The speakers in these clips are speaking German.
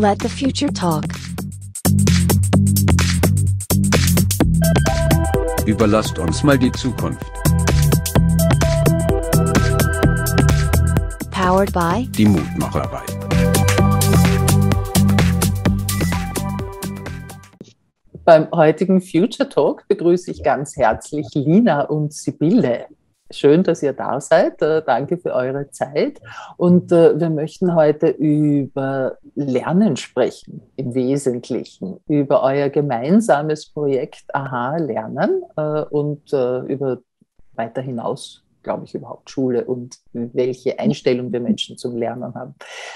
Let the future talk. Überlasst uns mal die Zukunft. Powered by Die Mutmacherei. Beim heutigen Future Talk begrüße ich ganz herzlich Lina und Sibylle. Schön, dass ihr da seid. Danke für eure Zeit. Und wir möchten heute über Lernen sprechen, im Wesentlichen, über euer gemeinsames Projekt AHA-Lernen und über weiter hinaus, glaube ich, überhaupt Schule und welche Einstellung wir Menschen zum Lernen haben.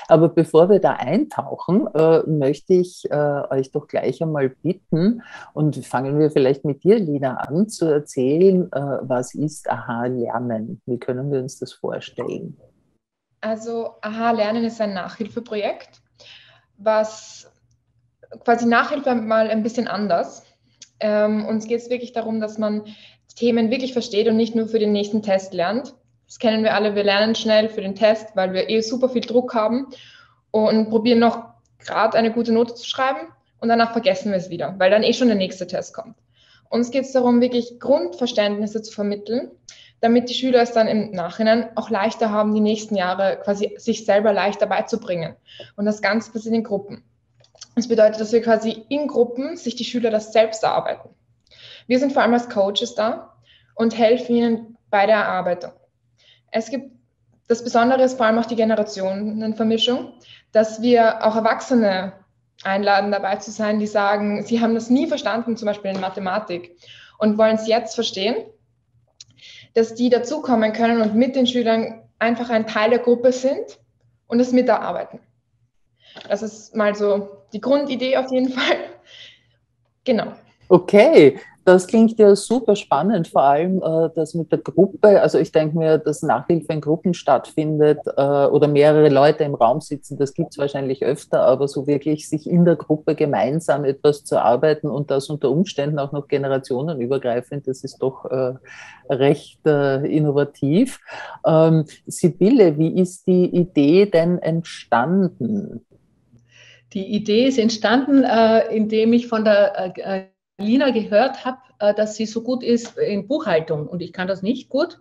Aber bevor wir da eintauchen, möchte ich euch doch gleich einmal bitten, und fangen wir vielleicht mit dir, Lina, an, zu erzählen, was ist AHA-Lernen? Wie können wir uns das vorstellen? Also AHA-Lernen ist ein Nachhilfeprojekt, was quasi Nachhilfe mal ein bisschen anders. Uns geht es wirklich darum, dass man Themen wirklich versteht und nicht nur für den nächsten Test lernt. Das kennen wir alle, wir lernen schnell für den Test, weil wir super viel Druck haben und probieren noch gerade eine gute Note zu schreiben und danach vergessen wir es wieder, weil dann schon der nächste Test kommt. Uns geht es darum, wirklich Grundverständnisse zu vermitteln, damit die Schüler es dann im Nachhinein auch leichter haben, die nächsten Jahre quasi sich selber leichter beizubringen. Und das Ganze passiert in Gruppen. Das bedeutet, dass wir quasi in Gruppen sich die Schüler das selbst erarbeiten. Wir sind vor allem als Coaches da und helfen ihnen bei der Erarbeitung. Es gibt, das Besondere ist vor allem auch die Generationenvermischung, dass wir auch Erwachsene einladen, dabei zu sein, die sagen, sie haben das nie verstanden, zum Beispiel in Mathematik, und wollen es jetzt verstehen, dass die dazukommen können und mit den Schülern einfach ein Teil der Gruppe sind und es miterarbeiten. Das ist mal so die Grundidee auf jeden Fall. Genau. Okay. Das klingt ja super spannend, vor allem das mit der Gruppe. Also ich denke mir, dass Nachhilfe in Gruppen stattfindet oder mehrere Leute im Raum sitzen, das gibt es wahrscheinlich öfter, aber so wirklich sich in der Gruppe gemeinsam etwas zu arbeiten und das unter Umständen auch noch generationenübergreifend, das ist doch recht innovativ. Sibylle, wie ist die Idee denn entstanden? Die Idee ist entstanden, indem ich von der Lina gehört habe, dass sie so gut ist in Buchhaltung und ich kann das nicht gut.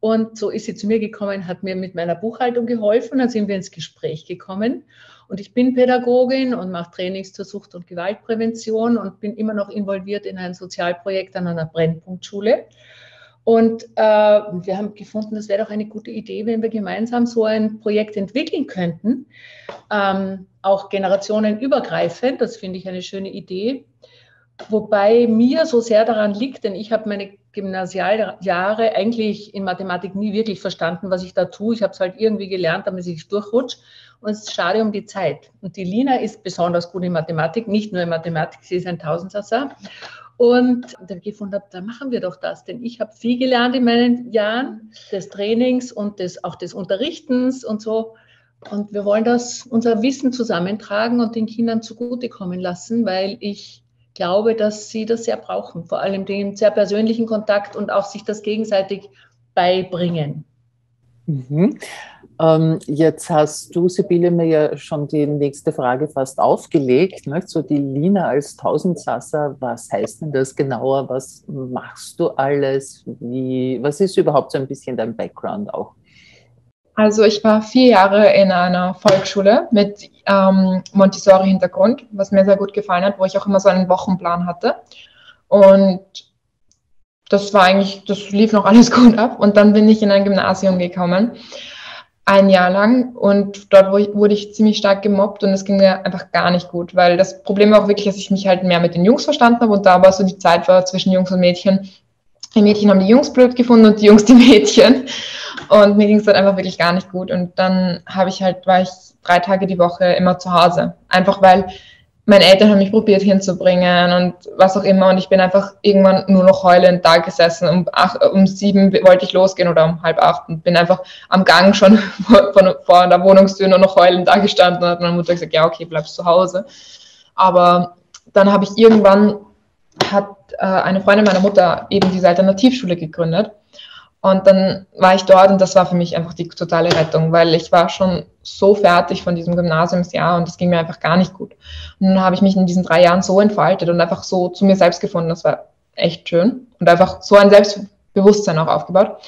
Und so ist sie zu mir gekommen, hat mir mit meiner Buchhaltung geholfen, dann sind wir ins Gespräch gekommen. Und ich bin Pädagogin und mache Trainings zur Sucht- und Gewaltprävention und bin immer noch involviert in ein Sozialprojekt an einer Brennpunktschule. Und wir haben gefunden, das wäre doch eine gute Idee, wenn wir gemeinsam so ein Projekt entwickeln könnten, auch generationenübergreifend, das finde ich eine schöne Idee. Wobei mir so sehr daran liegt, denn ich habe meine Gymnasialjahre eigentlich in Mathematik nie wirklich verstanden, was ich da tue. Ich habe es halt irgendwie gelernt, damit ich durchrutsche. Und es ist schade um die Zeit. Und die Lina ist besonders gut in Mathematik, nicht nur in Mathematik, sie ist ein Tausendsasser. Und da gefunden habe, da machen wir doch das, denn ich habe viel gelernt in meinen Jahren des Trainings und auch des Unterrichtens und so. Und wir wollen das, unser Wissen zusammentragen und den Kindern zugutekommen lassen, weil ich glaube, dass sie das sehr brauchen, vor allem den sehr persönlichen Kontakt und auch sich das gegenseitig beibringen. Mhm. Jetzt hast du, Sibylle, mir ja schon die nächste Frage fast aufgelegt, ne? So die Lina als Tausendsasser, was heißt denn das genauer, was machst du alles, was ist überhaupt so ein bisschen dein Background auch? Also ich war 4 Jahre in einer Volksschule mit Montessori-Hintergrund, was mir sehr gut gefallen hat, wo ich auch immer so einen Wochenplan hatte. Und das lief noch alles gut ab. Und dann bin ich in ein Gymnasium gekommen, 1 Jahr lang. Und dort wurde ich ziemlich stark gemobbt und es ging mir einfach gar nicht gut, weil das Problem war auch wirklich, dass ich mich halt mehr mit den Jungs verstanden habe. Und da war so die Zeit zwischen Jungs und Mädchen. Die Mädchen haben die Jungs blöd gefunden und die Jungs die Mädchen. Und mir ging es dann einfach wirklich gar nicht gut. Und dann war ich 3 Tage die Woche immer zu Hause. Einfach weil meine Eltern haben mich probiert hinzubringen und was auch immer. Und ich bin einfach irgendwann nur noch heulend da gesessen. Um 7 wollte ich losgehen oder um 7:30 und bin einfach am Gang schon vor der Wohnungstür nur noch heulend da gestanden. Und hat meine Mutter gesagt, ja, okay, bleibst zu Hause. Aber dann habe ich irgendwann, hat eine Freundin meiner Mutter eben diese Alternativschule gegründet. Und dann war ich dort und das war für mich einfach die totale Rettung, weil ich war schon so fertig von diesem Gymnasiumsjahr und das ging mir einfach gar nicht gut. Und dann habe ich mich in diesen 3 Jahren so entfaltet und einfach so zu mir selbst gefunden, das war echt schön und einfach so ein Selbstbewusstsein auch aufgebaut.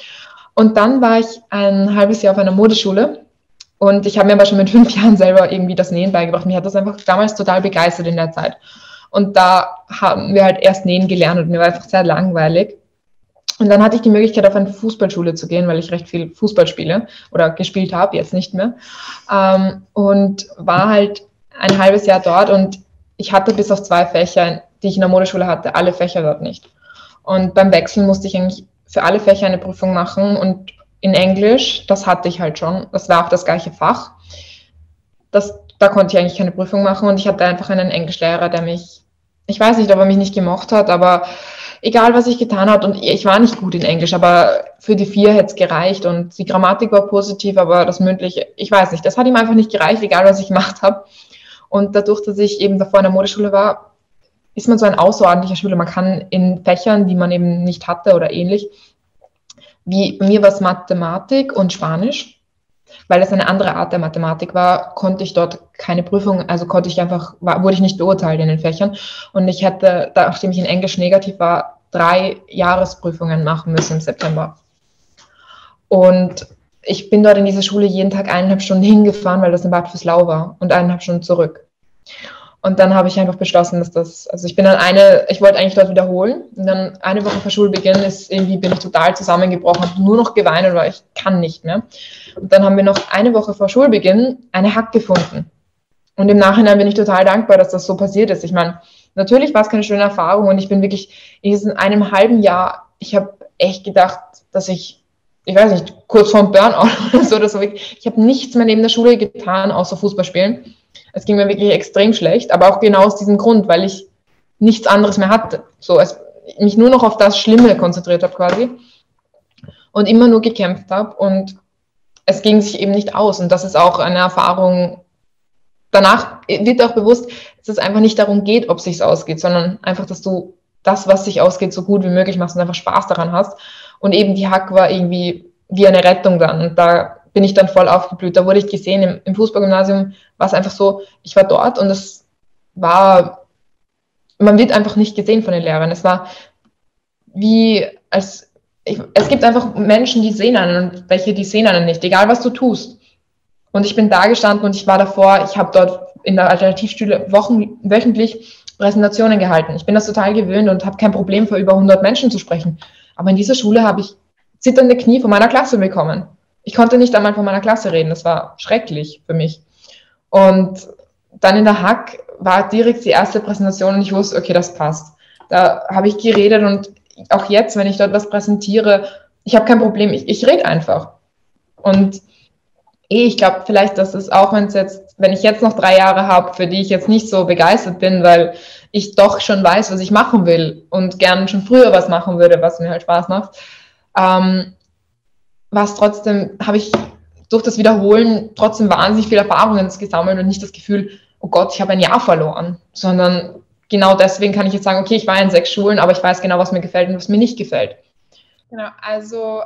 Und dann war ich ein halbes Jahr auf einer Modeschule und ich habe mir aber schon mit 5 Jahren selber irgendwie das Nähen beigebracht. Mich hat das einfach damals total begeistert in der Zeit. Und da haben wir halt erst Nähen gelernt und mir war einfach sehr langweilig. Und dann hatte ich die Möglichkeit, auf eine Fußballschule zu gehen, weil ich recht viel Fußball spiele oder gespielt habe, jetzt nicht mehr. Und war halt ein halbes Jahr dort und ich hatte bis auf 2 Fächer, die ich in der Modeschule hatte, alle Fächer dort nicht. Und beim Wechseln musste ich eigentlich für alle Fächer eine Prüfung machen und in Englisch, das hatte ich halt schon, das war auch das gleiche Fach. Da konnte ich eigentlich keine Prüfung machen und ich hatte einfach einen Englischlehrer, der mich, ich weiß nicht, ob er mich nicht gemocht hat, aber egal, was ich getan habe, und ich war nicht gut in Englisch, aber für die 4 hätte es gereicht und die Grammatik war positiv, aber das Mündliche, ich weiß nicht, das hat ihm einfach nicht gereicht, egal, was ich gemacht habe. Und dadurch, dass ich eben davor in der Modeschule war, ist man so ein außerordentlicher Schüler. Man kann in Fächern, die man eben nicht hatte oder ähnlich, wie mir war es Mathematik und Spanisch, weil es eine andere Art der Mathematik war, konnte ich dort keine Prüfung, also konnte ich einfach, wurde ich nicht beurteilt in den Fächern. Und ich hätte, nachdem ich in Englisch negativ war, 3 Jahresprüfungen machen müssen im September. Und ich bin dort in dieser Schule jeden Tag 1,5 Stunden hingefahren, weil das in Bad Fürslau war und 1,5 Stunden zurück. Und dann habe ich einfach beschlossen, dass das, also ich bin dann ich wollte eigentlich dort wiederholen und dann eine Woche vor Schulbeginn bin ich total zusammengebrochen, habe nur noch geweint, weil ich kann nicht mehr. Und dann haben wir noch eine Woche vor Schulbeginn eine HAK gefunden. Und im Nachhinein bin ich total dankbar, dass das so passiert ist. Ich meine, natürlich war es keine schöne Erfahrung und ich bin wirklich in diesem einem halben Jahr, ich habe echt gedacht, dass ich weiß nicht, kurz vorm Burnout oder so, ich habe nichts mehr neben der Schule getan, außer Fußball spielen. Es ging mir wirklich extrem schlecht, aber auch genau aus diesem Grund, weil ich nichts anderes mehr hatte. So, mich nur noch auf das Schlimme konzentriert habe quasi und immer nur gekämpft habe und es ging sich eben nicht aus. Und das ist auch eine Erfahrung, danach wird auch bewusst, dass es einfach nicht darum geht, ob es sich ausgeht, sondern einfach, dass du das, was sich ausgeht, so gut wie möglich machst und einfach Spaß daran hast. Und eben die HAK war irgendwie wie eine Rettung dann und da bin ich dann voll aufgeblüht. Da wurde ich gesehen, im Fußballgymnasium war es einfach so, ich war dort und man wird einfach nicht gesehen von den Lehrern. Es war es gibt einfach Menschen, die sehen einen und welche, die sehen einen nicht, egal was du tust. Und ich bin da gestanden und ich war davor, ich habe dort in der Alternativschule wöchentlich Präsentationen gehalten. Ich bin das total gewöhnt und habe kein Problem, vor über 100 Menschen zu sprechen. Aber in dieser Schule habe ich zitternde Knie von meiner Klasse bekommen. Ich konnte nicht einmal von meiner Klasse reden, das war schrecklich für mich. Und dann in der HAK war direkt die erste Präsentation und ich wusste, okay, das passt. Da habe ich geredet und auch jetzt, wenn ich dort was präsentiere, ich habe kein Problem, ich rede einfach. Und ich glaube vielleicht, dass es auch, wenn ich jetzt noch 3 Jahre habe, für die ich jetzt nicht so begeistert bin, weil ich doch schon weiß, was ich machen will und gern schon früher was machen würde, was mir halt Spaß macht, trotzdem habe ich durch das Wiederholen trotzdem wahnsinnig viele Erfahrungen gesammelt und nicht das Gefühl, oh Gott, ich habe ein Jahr verloren, sondern genau deswegen kann ich jetzt sagen, okay, ich war in 6 Schulen, aber ich weiß genau, was mir gefällt und was mir nicht gefällt. Genau, also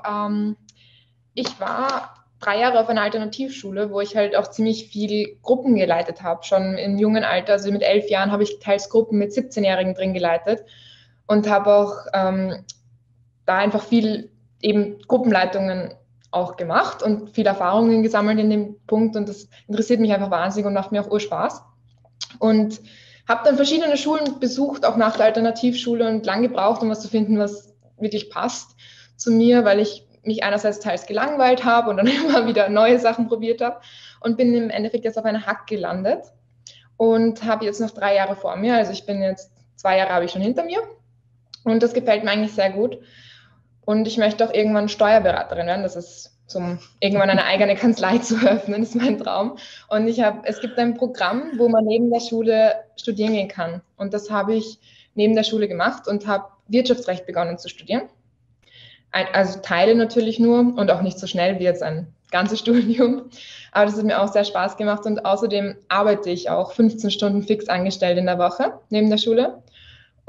ich war 3 Jahre auf einer Alternativschule, wo ich halt auch ziemlich viel Gruppen geleitet habe, schon im jungen Alter, also mit 11 Jahren habe ich teils Gruppen mit 17-Jährigen drin geleitet und habe auch da einfach viel eben Gruppenleitungen auch gemacht und viele Erfahrungen gesammelt in dem Punkt und das interessiert mich einfach wahnsinnig und macht mir auch Urspaß. Und habe dann verschiedene Schulen besucht, auch nach der Alternativschule und lang gebraucht, um was zu finden, was wirklich passt zu mir, weil ich mich einerseits teils gelangweilt habe und dann immer wieder neue Sachen probiert habe und bin im Endeffekt jetzt auf einer HAK gelandet und habe jetzt noch 3 Jahre vor mir, also 2 Jahre habe ich schon hinter mir und das gefällt mir eigentlich sehr gut. Und ich möchte auch irgendwann Steuerberaterin werden, das ist irgendwann eine eigene Kanzlei zu eröffnen, ist mein Traum. Und es gibt ein Programm, wo man neben der Schule studieren gehen kann. Und das habe ich neben der Schule gemacht und habe Wirtschaftsrecht begonnen zu studieren. Also Teile natürlich nur und auch nicht so schnell wie jetzt ein ganzes Studium. Aber das hat mir auch sehr Spaß gemacht und außerdem arbeite ich auch 15 Stunden fix angestellt in der Woche neben der Schule.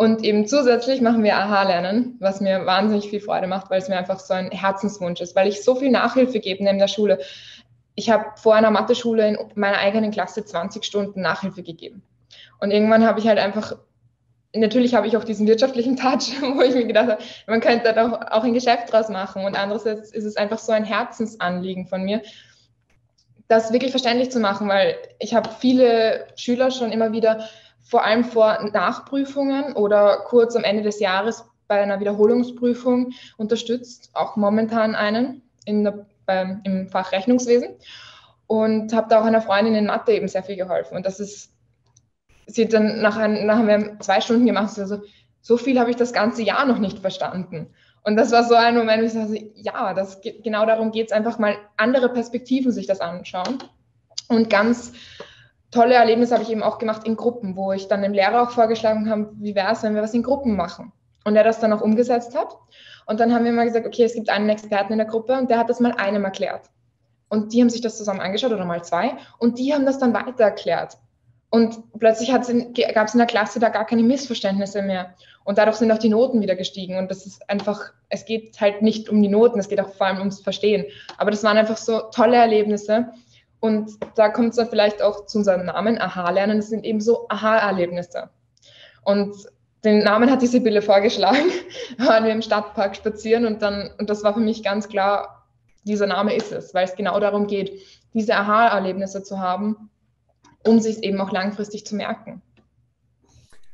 Und eben zusätzlich machen wir AHA-Lernen, was mir wahnsinnig viel Freude macht, weil es mir einfach so ein Herzenswunsch ist, weil ich so viel Nachhilfe gebe neben der Schule. Ich habe vor einer Mathe-Schule in meiner eigenen Klasse 20 Stunden Nachhilfe gegeben. Und irgendwann habe ich halt einfach, natürlich habe ich auch diesen wirtschaftlichen Touch, wo ich mir gedacht habe, man könnte da doch auch ein Geschäft draus machen. Und andererseits ist es einfach so ein Herzensanliegen von mir, das wirklich verständlich zu machen, weil ich habe viele Schüler schon immer wieder, vor allem vor Nachprüfungen oder kurz am Ende des Jahres bei einer Wiederholungsprüfung unterstützt, auch momentan einen im Fach Rechnungswesen, und habe da auch einer Freundin in Mathe eben sehr viel geholfen. Und das ist, sie dann nachher 2 Stunden gemacht, also so viel habe ich das ganze Jahr noch nicht verstanden. Und das war so ein Moment, wo ich dachte, ja, genau darum geht es, einfach mal andere Perspektiven sich das anschauen. Und ganz tolle Erlebnisse habe ich eben auch gemacht in Gruppen, wo ich dann dem Lehrer auch vorgeschlagen habe, wie wäre es, wenn wir was in Gruppen machen. Und er das dann auch umgesetzt hat. Und dann haben wir mal gesagt, okay, es gibt einen Experten in der Gruppe und der hat das mal einem erklärt. Und die haben sich das zusammen angeschaut oder mal zwei und die haben das dann weiter erklärt. Und plötzlich gab es in der Klasse da gar keine Missverständnisse mehr. Und dadurch sind auch die Noten wieder gestiegen. Und das ist einfach, es geht halt nicht um die Noten, es geht auch vor allem ums Verstehen. Aber das waren einfach so tolle Erlebnisse. Und da kommt es dann vielleicht auch zu unserem Namen, AHA-Lernen, das sind eben so AHA-Erlebnisse. Und den Namen hat die Sibylle vorgeschlagen, waren wir im Stadtpark spazieren und das war für mich ganz klar, dieser Name ist es, weil es genau darum geht, diese AHA-Erlebnisse zu haben, um sich eben auch langfristig zu merken.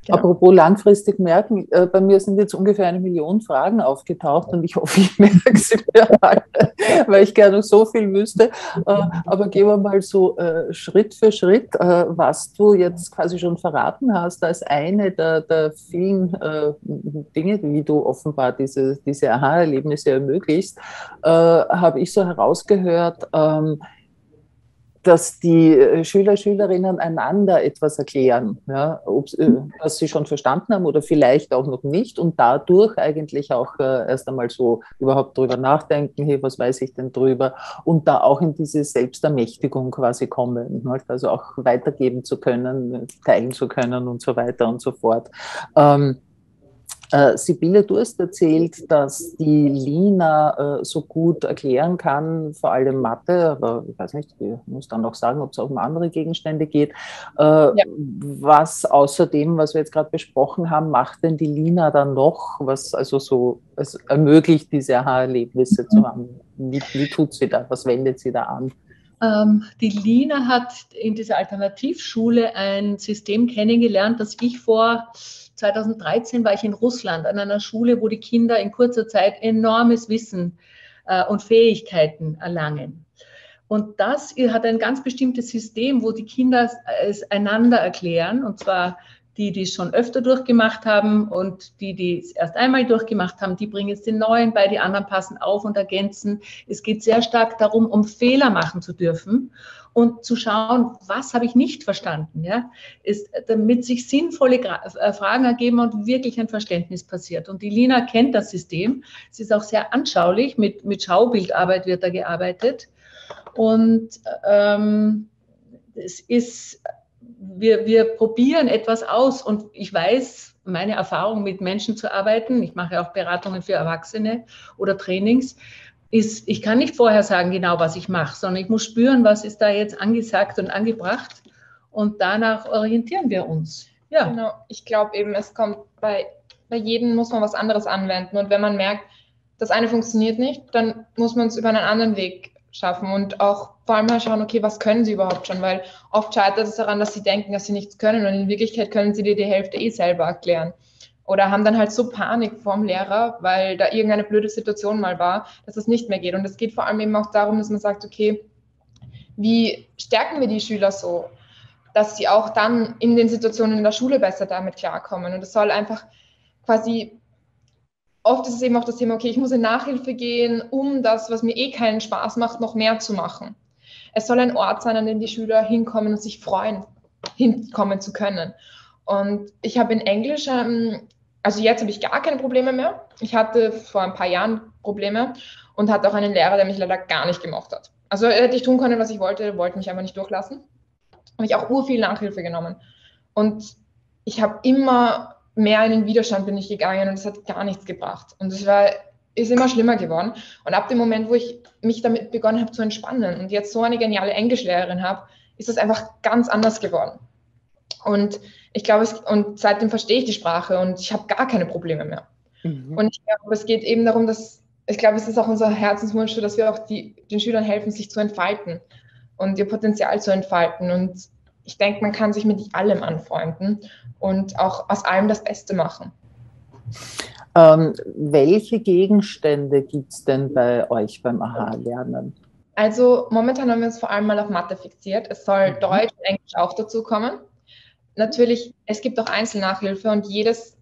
Genau. Apropos langfristig merken, bei mir sind jetzt ungefähr 1 Million Fragen aufgetaucht und ich hoffe, ich merke sie mir alle, weil ich gerne noch so viel wüsste. Aber gehen wir mal so Schritt für Schritt, was du jetzt quasi schon verraten hast, als eine der vielen Dinge, wie du offenbar diese Aha-Erlebnisse ermöglichst, habe ich so herausgehört, dass die Schüler, Schülerinnen einander etwas erklären, ja, was sie schon verstanden haben oder vielleicht auch noch nicht und dadurch eigentlich auch erst einmal so überhaupt drüber nachdenken, hey, was weiß ich denn drüber, und da auch in diese Selbstermächtigung quasi kommen, ne, also auch weitergeben zu können, teilen zu können und so weiter und so fort. Sibylle, du hast erzählt, dass die Lina so gut erklären kann, vor allem Mathe, aber ich weiß nicht, ich muss dann auch sagen, ob es auch um andere Gegenstände geht. Ja. Was außer dem, was wir jetzt gerade besprochen haben, macht denn die Lina dann noch, was also so es ermöglicht, diese Aha-Erlebnisse zu haben? Wie tut sie da? Was wendet sie da an? Die Lina hat in dieser Alternativschule ein System kennengelernt, das ich vor 2013 war ich in Russland an einer Schule, wo die Kinder in kurzer Zeit enormes Wissen und Fähigkeiten erlangen. Und das hat ein ganz bestimmtes System, wo die Kinder es einander erklären, und zwar die, die es schon öfter durchgemacht haben, und die, die es erst einmal durchgemacht haben, die bringen jetzt den Neuen bei, die anderen passen auf und ergänzen. Es geht sehr stark darum, um Fehler machen zu dürfen und zu schauen, was habe ich nicht verstanden, ja? Damit sich sinnvolle Fragen ergeben und wirklich ein Verständnis passiert. Und die Lina kennt das System. Es ist auch sehr anschaulich, mit Schaubildarbeit wird da gearbeitet. Und es ist... Wir probieren etwas aus, und ich weiß, meine Erfahrung mit Menschen zu arbeiten, ich mache auch Beratungen für Erwachsene oder Trainings, ist, ich kann nicht vorher sagen genau, was ich mache, sondern ich muss spüren, was ist da jetzt angesagt und angebracht, und danach orientieren wir uns. Ja. Genau, ich glaube eben, es kommt bei jedem muss man was anderes anwenden, und wenn man merkt, das eine funktioniert nicht, dann muss man es über einen anderen Weg schaffen und auch vor allem mal schauen, okay, was können sie überhaupt schon, weil oft scheitert es daran, dass sie denken, dass sie nichts können, und in Wirklichkeit können sie dir die Hälfte selber erklären, oder haben dann halt so Panik vorm Lehrer, weil da irgendeine blöde Situation mal war, dass es nicht mehr geht. Und es geht vor allem eben auch darum, dass man sagt, okay, wie stärken wir die Schüler so, dass sie auch dann in den Situationen in der Schule besser damit klarkommen, und es soll einfach quasi... Oft ist es eben auch das Thema, okay, ich muss in Nachhilfe gehen, um das, was mir keinen Spaß macht, noch mehr zu machen. Es soll ein Ort sein, an dem die Schüler hinkommen und sich freuen, hinkommen zu können. Und ich habe in Englisch, also jetzt habe ich gar keine Probleme mehr. Ich hatte vor ein paar Jahren Probleme und hatte auch einen Lehrer, der mich leider gar nicht gemocht hat. Also hätte ich tun können, was ich wollte, wollte mich einfach nicht durchlassen. Habe ich auch urviel Nachhilfe genommen. Und ich habe immer... mehr in den Widerstand bin ich gegangen und es hat gar nichts gebracht. Und es ist immer schlimmer geworden. Und ab dem Moment, wo ich mich damit begonnen habe zu entspannen und jetzt so eine geniale Englischlehrerin habe, ist das einfach ganz anders geworden. Und ich glaube, und seitdem verstehe ich die Sprache und ich habe gar keine Probleme mehr. Mhm. Und ich glaube, es geht eben darum, es ist auch unser Herzenswunsch, dass wir auch den Schülern helfen, sich zu entfalten und ihr Potenzial zu entfalten. Und ich denke, man kann sich mit allem anfreunden und auch aus allem das Beste machen. Welche Gegenstände gibt es denn bei euch beim AHA-Lernen? Also momentan haben wir uns vor allem mal auf Mathe fixiert. Es soll Deutsch und Englisch auch dazu kommen. Natürlich, es gibt auch Einzelnachhilfe und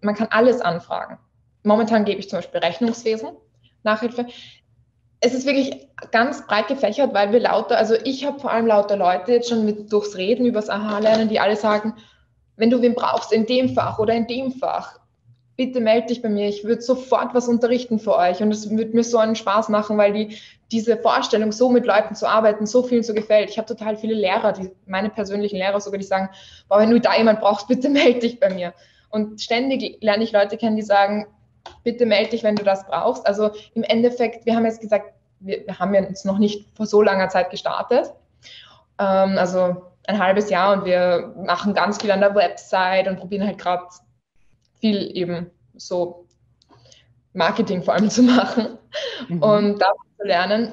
man kann alles anfragen. Momentan gebe ich zum Beispiel Rechnungswesen, Nachhilfe. Es ist wirklich ganz breit gefächert, weil ich habe vor allem lauter Leute jetzt schon durchs Reden über das AHA-Lernen, die alle sagen, wenn du wen brauchst in dem Fach oder in dem Fach, bitte melde dich bei mir, ich würde sofort was unterrichten für euch und es würde mir so einen Spaß machen, weil diese Vorstellung, so mit Leuten zu arbeiten, so vielen so gefällt. Ich habe total viele Lehrer, meine persönlichen Lehrer sogar, die sagen, boah, wenn du da jemanden brauchst, bitte melde dich bei mir. Und ständig lerne ich Leute kennen, die sagen, bitte melde dich, wenn du das brauchst. Also im Endeffekt, wir haben jetzt gesagt, wir haben jetzt noch nicht vor so langer Zeit gestartet, also ein halbes Jahr, und wir machen ganz viel an der Website und probieren halt gerade viel eben so Marketing vor allem zu machen und da zu lernen.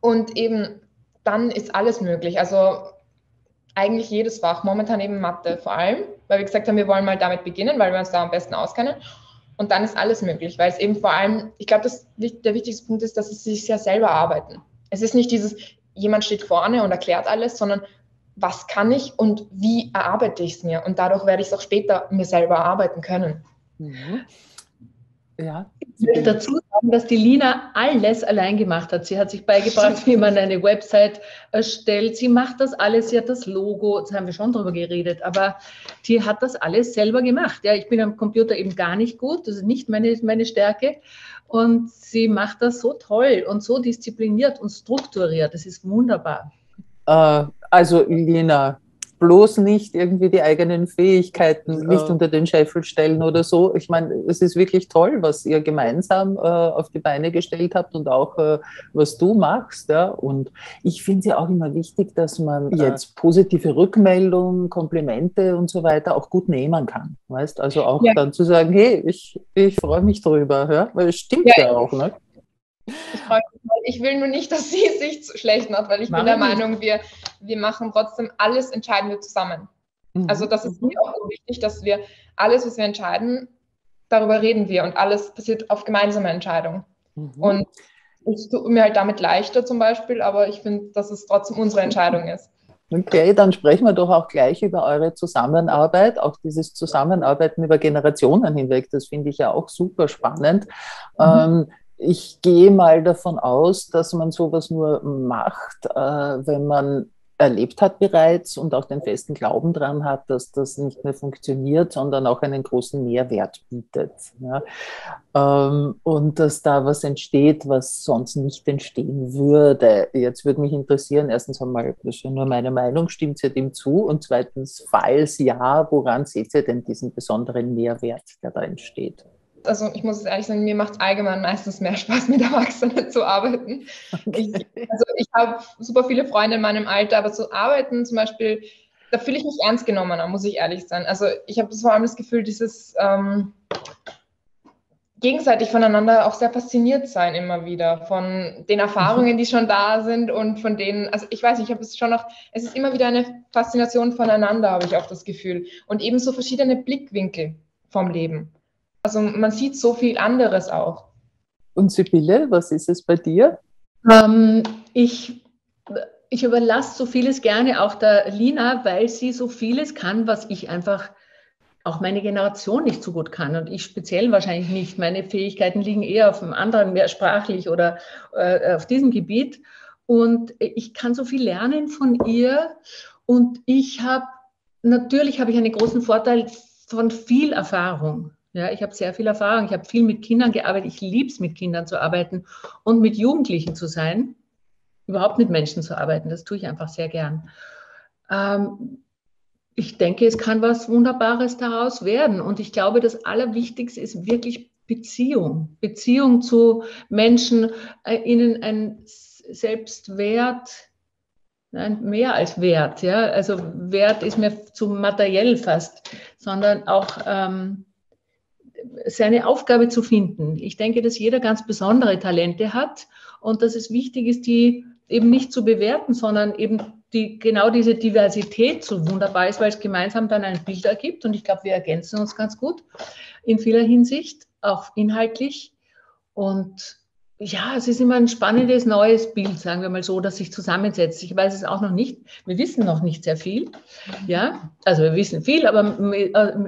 Und eben dann ist alles möglich, also eigentlich jedes Fach, momentan eben Mathe vor allem, weil wir gesagt haben, wir wollen mal damit beginnen, weil wir uns da am besten auskennen. Und dann ist alles möglich, weil es eben vor allem, ich glaube, der wichtigste Punkt ist, dass sie sich ja selber arbeiten. Es ist nicht dieses, jemand steht vorne und erklärt alles, sondern was kann ich und wie erarbeite ich es mir? Und dadurch werde ich es auch später mir selber erarbeiten können. Mhm. Ja. Ich will dazu sagen, dass die Lina alles allein gemacht hat. Sie hat sich beigebracht, wie man eine Website erstellt. Sie macht das alles, sie hat das Logo, das haben wir schon drüber geredet, aber die hat das alles selber gemacht. Ja, ich bin am Computer eben gar nicht gut, das ist nicht meine Stärke. Und sie macht das so toll und so diszipliniert und strukturiert, das ist wunderbar. Also Lina, bloß nicht irgendwie die eigenen Fähigkeiten nicht unter den Scheffel stellen oder so. Ich meine, es ist wirklich toll, was ihr gemeinsam auf die Beine gestellt habt und auch was du machst. Ja? Und ich finde es ja auch immer wichtig, dass man jetzt positive Rückmeldungen, Komplimente und so weiter auch gut nehmen kann. Weißt? Also auch dann zu sagen, hey, ich freue mich drüber. Ja? Weil es stimmt ja auch, ne? Ich will nur nicht, dass sie sich zu schlecht macht, weil ich bin der Meinung, wir machen trotzdem alles, entscheiden wir zusammen. Mhm. Also das ist mir auch so wichtig, dass wir alles, was wir entscheiden, darüber reden wir und alles passiert auf gemeinsame Entscheidung. Mhm. Und es tut mir halt damit leichter zum Beispiel, aber ich finde, dass es trotzdem unsere Entscheidung ist. Okay, dann sprechen wir doch auch gleich über eure Zusammenarbeit, auch dieses Zusammenarbeiten über Generationen hinweg, das finde ich ja auch super spannend. Mhm. Ich gehe mal davon aus, dass man sowas nur macht, wenn man erlebt hat bereits und auch den festen Glauben dran hat, dass das nicht mehr funktioniert, sondern auch einen großen Mehrwert bietet. Ja? Und dass da was entsteht, was sonst nicht entstehen würde. Jetzt würde mich interessieren, erstens einmal, das ist ja nur meine Meinung, stimmt ihr dem zu? Und zweitens, falls ja, woran seht ihr denn diesen besonderen Mehrwert, der da entsteht? Also ich muss ehrlich sagen, mir macht es allgemein meistens mehr Spaß, mit Erwachsenen zu arbeiten. Okay. Ich habe super viele Freunde in meinem Alter, aber zu arbeiten zum Beispiel, da fühle ich mich ernst genommen, muss ich ehrlich sein. Also ich habe vor allem das Gefühl, dieses gegenseitig voneinander auch sehr fasziniert sein immer wieder, von den Erfahrungen, die schon da sind und von denen, also ich weiß nicht, es ist immer wieder eine Faszination voneinander, habe ich auch das Gefühl. Und ebenso verschiedene Blickwinkel vom Leben. Also man sieht so viel anderes auch. Und Sibylle, was ist es bei dir? Ich überlasse so vieles gerne auch der Lina, weil sie so vieles kann, was ich einfach, auch meine Generation nicht so gut kann und ich speziell wahrscheinlich nicht. Meine Fähigkeiten liegen eher auf einem anderen, mehr sprachlich oder auf diesem Gebiet. Und ich kann so viel lernen von ihr und natürlich habe ich einen großen Vorteil von viel Erfahrung. Ja, ich habe sehr viel Erfahrung, ich habe viel mit Kindern gearbeitet, ich liebe es, mit Kindern zu arbeiten und mit Jugendlichen zu sein, überhaupt mit Menschen zu arbeiten, das tue ich einfach sehr gern. ich denke, es kann was Wunderbares daraus werden. Und ich glaube, das Allerwichtigste ist wirklich Beziehung. Beziehung zu Menschen, ihnen ein Selbstwert, nein, mehr als Wert. Ja? Also Wert ist mir zu materiell fast, sondern auch seine Aufgabe zu finden. Ich denke, dass jeder ganz besondere Talente hat und dass es wichtig ist, die eben nicht zu bewerten, sondern eben genau diese Diversität so wunderbar ist, weil es gemeinsam dann ein Bild ergibt. Und ich glaube, wir ergänzen uns ganz gut in vieler Hinsicht, auch inhaltlich. Und ja, es ist immer ein spannendes neues Bild, sagen wir mal so, das sich zusammensetzt. Ich weiß es auch noch nicht. Wir wissen noch nicht sehr viel. Ja, also wir wissen viel, aber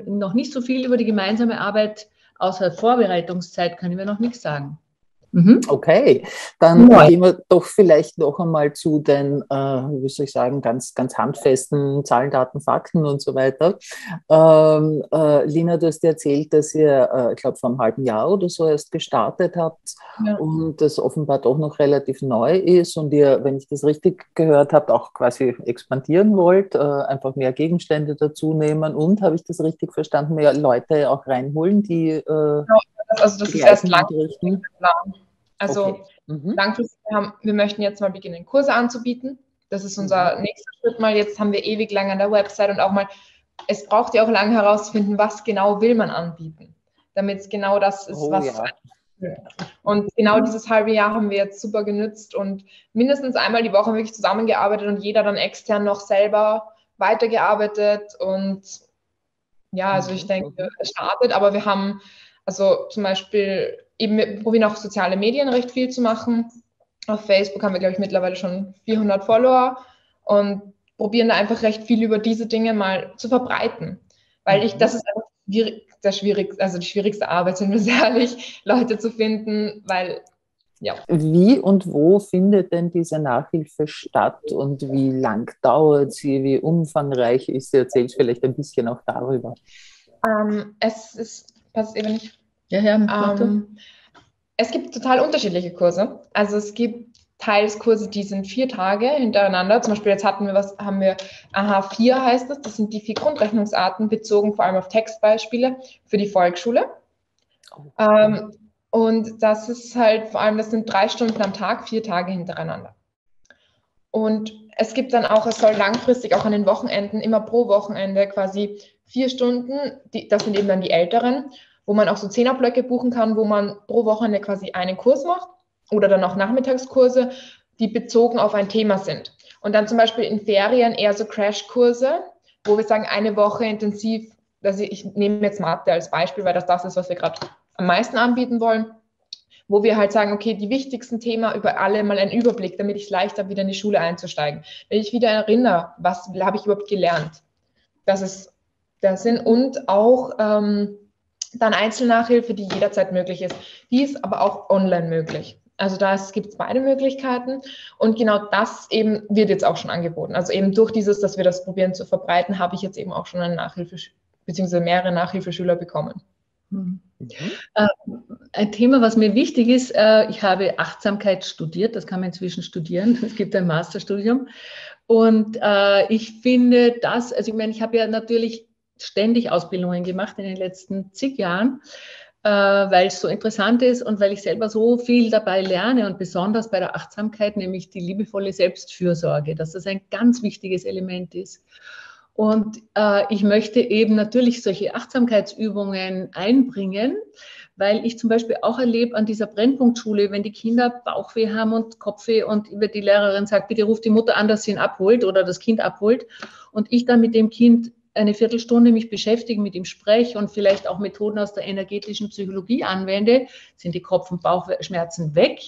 noch nicht so viel über die gemeinsame Arbeit. Außer Vorbereitungszeit können wir noch nichts sagen. Okay, dann gehen wir doch vielleicht noch einmal zu den, wie soll ich sagen, ganz handfesten Zahlen, Daten, Fakten und so weiter. Lina, du hast dir erzählt, dass ihr, ich glaube, vor einem halben Jahr oder so erst gestartet habt und das offenbar doch noch relativ neu ist und ihr, wenn ich das richtig gehört habe, auch quasi expandieren wollt, einfach mehr Gegenstände dazu nehmen und, habe ich das richtig verstanden, mehr Leute auch reinholen, die... Also das ist erst langfristig. Also langfristig, wir möchten jetzt mal beginnen, Kurse anzubieten. Das ist unser nächster Schritt mal. Jetzt haben wir ewig lang an der Website und auch mal, es braucht ja auch lange herauszufinden, was genau will man anbieten, damit es genau das ist, was... Und genau dieses halbe Jahr haben wir jetzt super genützt und mindestens einmal die Woche wirklich zusammengearbeitet und jeder dann extern noch selber weitergearbeitet. Und ja, also ich denke, es startet, aber wir haben... Also zum Beispiel, eben wir probieren auch soziale Medien recht viel zu machen. Auf Facebook haben wir, glaube ich, mittlerweile schon 400 Follower und probieren da einfach recht viel über diese Dinge mal zu verbreiten. Weil das ist einfach die schwierigste Arbeit, sind wir sehr ehrlich, Leute zu finden, weil... Ja. Wie und wo findet denn diese Nachhilfe statt und wie lang dauert sie, wie umfangreich ist sie? Erzähl ich vielleicht ein bisschen auch darüber. Es ist... Passt eben nicht. Es gibt total unterschiedliche Kurse. Also es gibt teils Kurse, die sind 4 Tage hintereinander. Zum Beispiel jetzt haben wir AHA-4 heißt es. Das sind die 4 Grundrechnungsarten, bezogen vor allem auf Textbeispiele für die Volksschule. Und das ist halt vor allem, das sind 3 Stunden am Tag, 4 Tage hintereinander. Und es gibt dann auch, es soll langfristig auch an den Wochenenden, immer pro Wochenende quasi 4 Stunden, das sind eben dann die Älteren, wo man auch so 10er-Blöcke buchen kann, wo man pro Wochenende quasi einen Kurs macht oder dann auch Nachmittagskurse, die bezogen auf ein Thema sind. Und dann zum Beispiel in Ferien eher so Crashkurse, wo wir sagen, eine Woche intensiv, also ich nehme jetzt Mathe als Beispiel, weil das ist, was wir gerade am meisten anbieten wollen, wo wir halt sagen, okay, die wichtigsten Themen über alle mal einen Überblick, damit ich es leicht habe, wieder in die Schule einzusteigen. Wenn ich wieder erinnere, was habe ich überhaupt gelernt, dass es da sind. Und auch dann Einzelnachhilfe, die jederzeit möglich ist. Die ist aber auch online möglich. Also da gibt es beide Möglichkeiten. Und genau das eben wird jetzt auch schon angeboten. Also eben durch dieses, dass wir das probieren zu verbreiten, habe ich jetzt eben auch schon eine Nachhilfe, beziehungsweise mehrere Nachhilfeschüler bekommen. Ein Thema, was mir wichtig ist, ich habe Achtsamkeit studiert, das kann man inzwischen studieren, es gibt ein Masterstudium und ich finde das, also ich meine, ich habe ja natürlich ständig Ausbildungen gemacht in den letzten zig Jahren, weil es so interessant ist und weil ich selber so viel dabei lerne und besonders bei der Achtsamkeit, nämlich die liebevolle Selbstfürsorge, dass das ein ganz wichtiges Element ist. Und ich möchte eben natürlich solche Achtsamkeitsübungen einbringen, weil ich zum Beispiel auch erlebe an dieser Brennpunktschule, wenn die Kinder Bauchweh haben und Kopfweh und die Lehrerin sagt, bitte ruft die Mutter an, dass sie ihn abholt oder das Kind abholt und ich dann mit dem Kind eine Viertelstunde mich beschäftige, mit ihm spreche und vielleicht auch Methoden aus der energetischen Psychologie anwende, sind die Kopf- und Bauchschmerzen weg.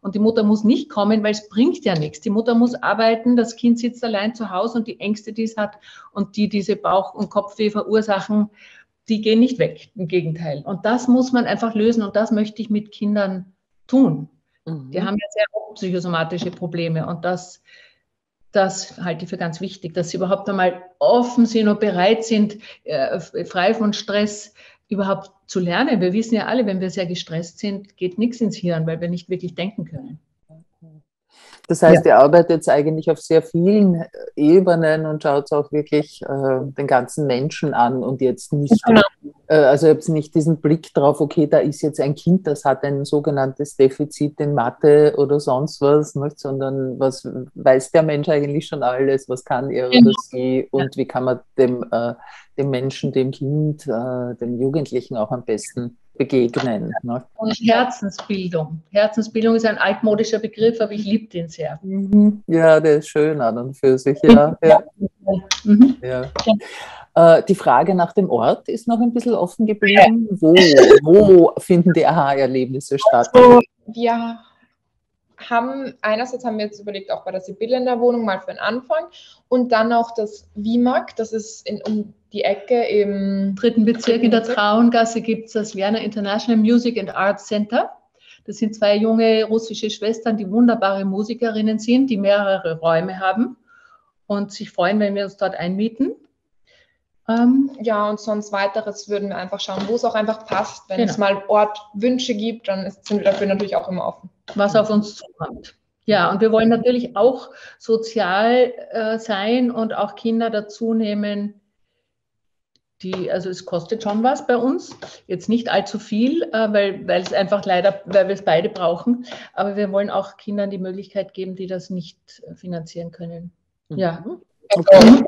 Und die Mutter muss nicht kommen, weil es bringt ja nichts. Die Mutter muss arbeiten, das Kind sitzt allein zu Hause und die Ängste, die es hat und die diese Bauch- und Kopfweh verursachen, die gehen nicht weg, im Gegenteil. Und das muss man einfach lösen und das möchte ich mit Kindern tun. Die haben ja sehr oft psychosomatische Probleme und das halte ich für ganz wichtig, dass sie überhaupt einmal offen sind und bereit sind, frei von Stress überhaupt zu lernen. Wir wissen ja alle, wenn wir sehr gestresst sind, geht nichts ins Hirn, weil wir nicht wirklich denken können. Das heißt, ihr arbeitet jetzt eigentlich auf sehr vielen Ebenen und schaut es auch wirklich den ganzen Menschen an und jetzt nicht, also jetzt nicht diesen Blick drauf, okay, da ist jetzt ein Kind, das hat ein sogenanntes Defizit in Mathe oder sonst was, nicht? Sondern was weiß der Mensch eigentlich schon alles, was kann er oder sie und wie kann man dem Menschen, dem Kind, dem Jugendlichen auch am besten begegnen. Ne? Und Herzensbildung. Herzensbildung ist ein altmodischer Begriff, aber ich liebe den sehr. Mhm. Ja, der ist schön an und für sich. Ja. Ja. Mhm. Ja. Die Frage nach dem Ort ist noch ein bisschen offen geblieben. Wo finden die Aha-Erlebnisse statt? Also, wir haben wir jetzt überlegt, auch bei der Sibylle in der Wohnung mal für den Anfang und dann auch das WIMAC, das ist um die Ecke im 3. Bezirk in der Traungasse gibt es das Werner International Music and Arts Center. Das sind 2 junge russische Schwestern, die wunderbare Musikerinnen sind, die mehrere Räume haben und sich freuen, wenn wir uns dort einmieten. Ja, und sonst weiteres würden wir einfach schauen, wo es auch einfach passt. Wenn es mal Ortwünsche gibt, dann sind wir dafür natürlich auch immer offen. Was auf uns zukommt. Ja, und wir wollen natürlich auch sozial sein und auch Kinder dazu nehmen, also es kostet schon was bei uns, jetzt nicht allzu viel, weil es einfach leider, weil wir es beide brauchen, aber wir wollen auch Kindern die Möglichkeit geben, die das nicht finanzieren können. Ja. Okay.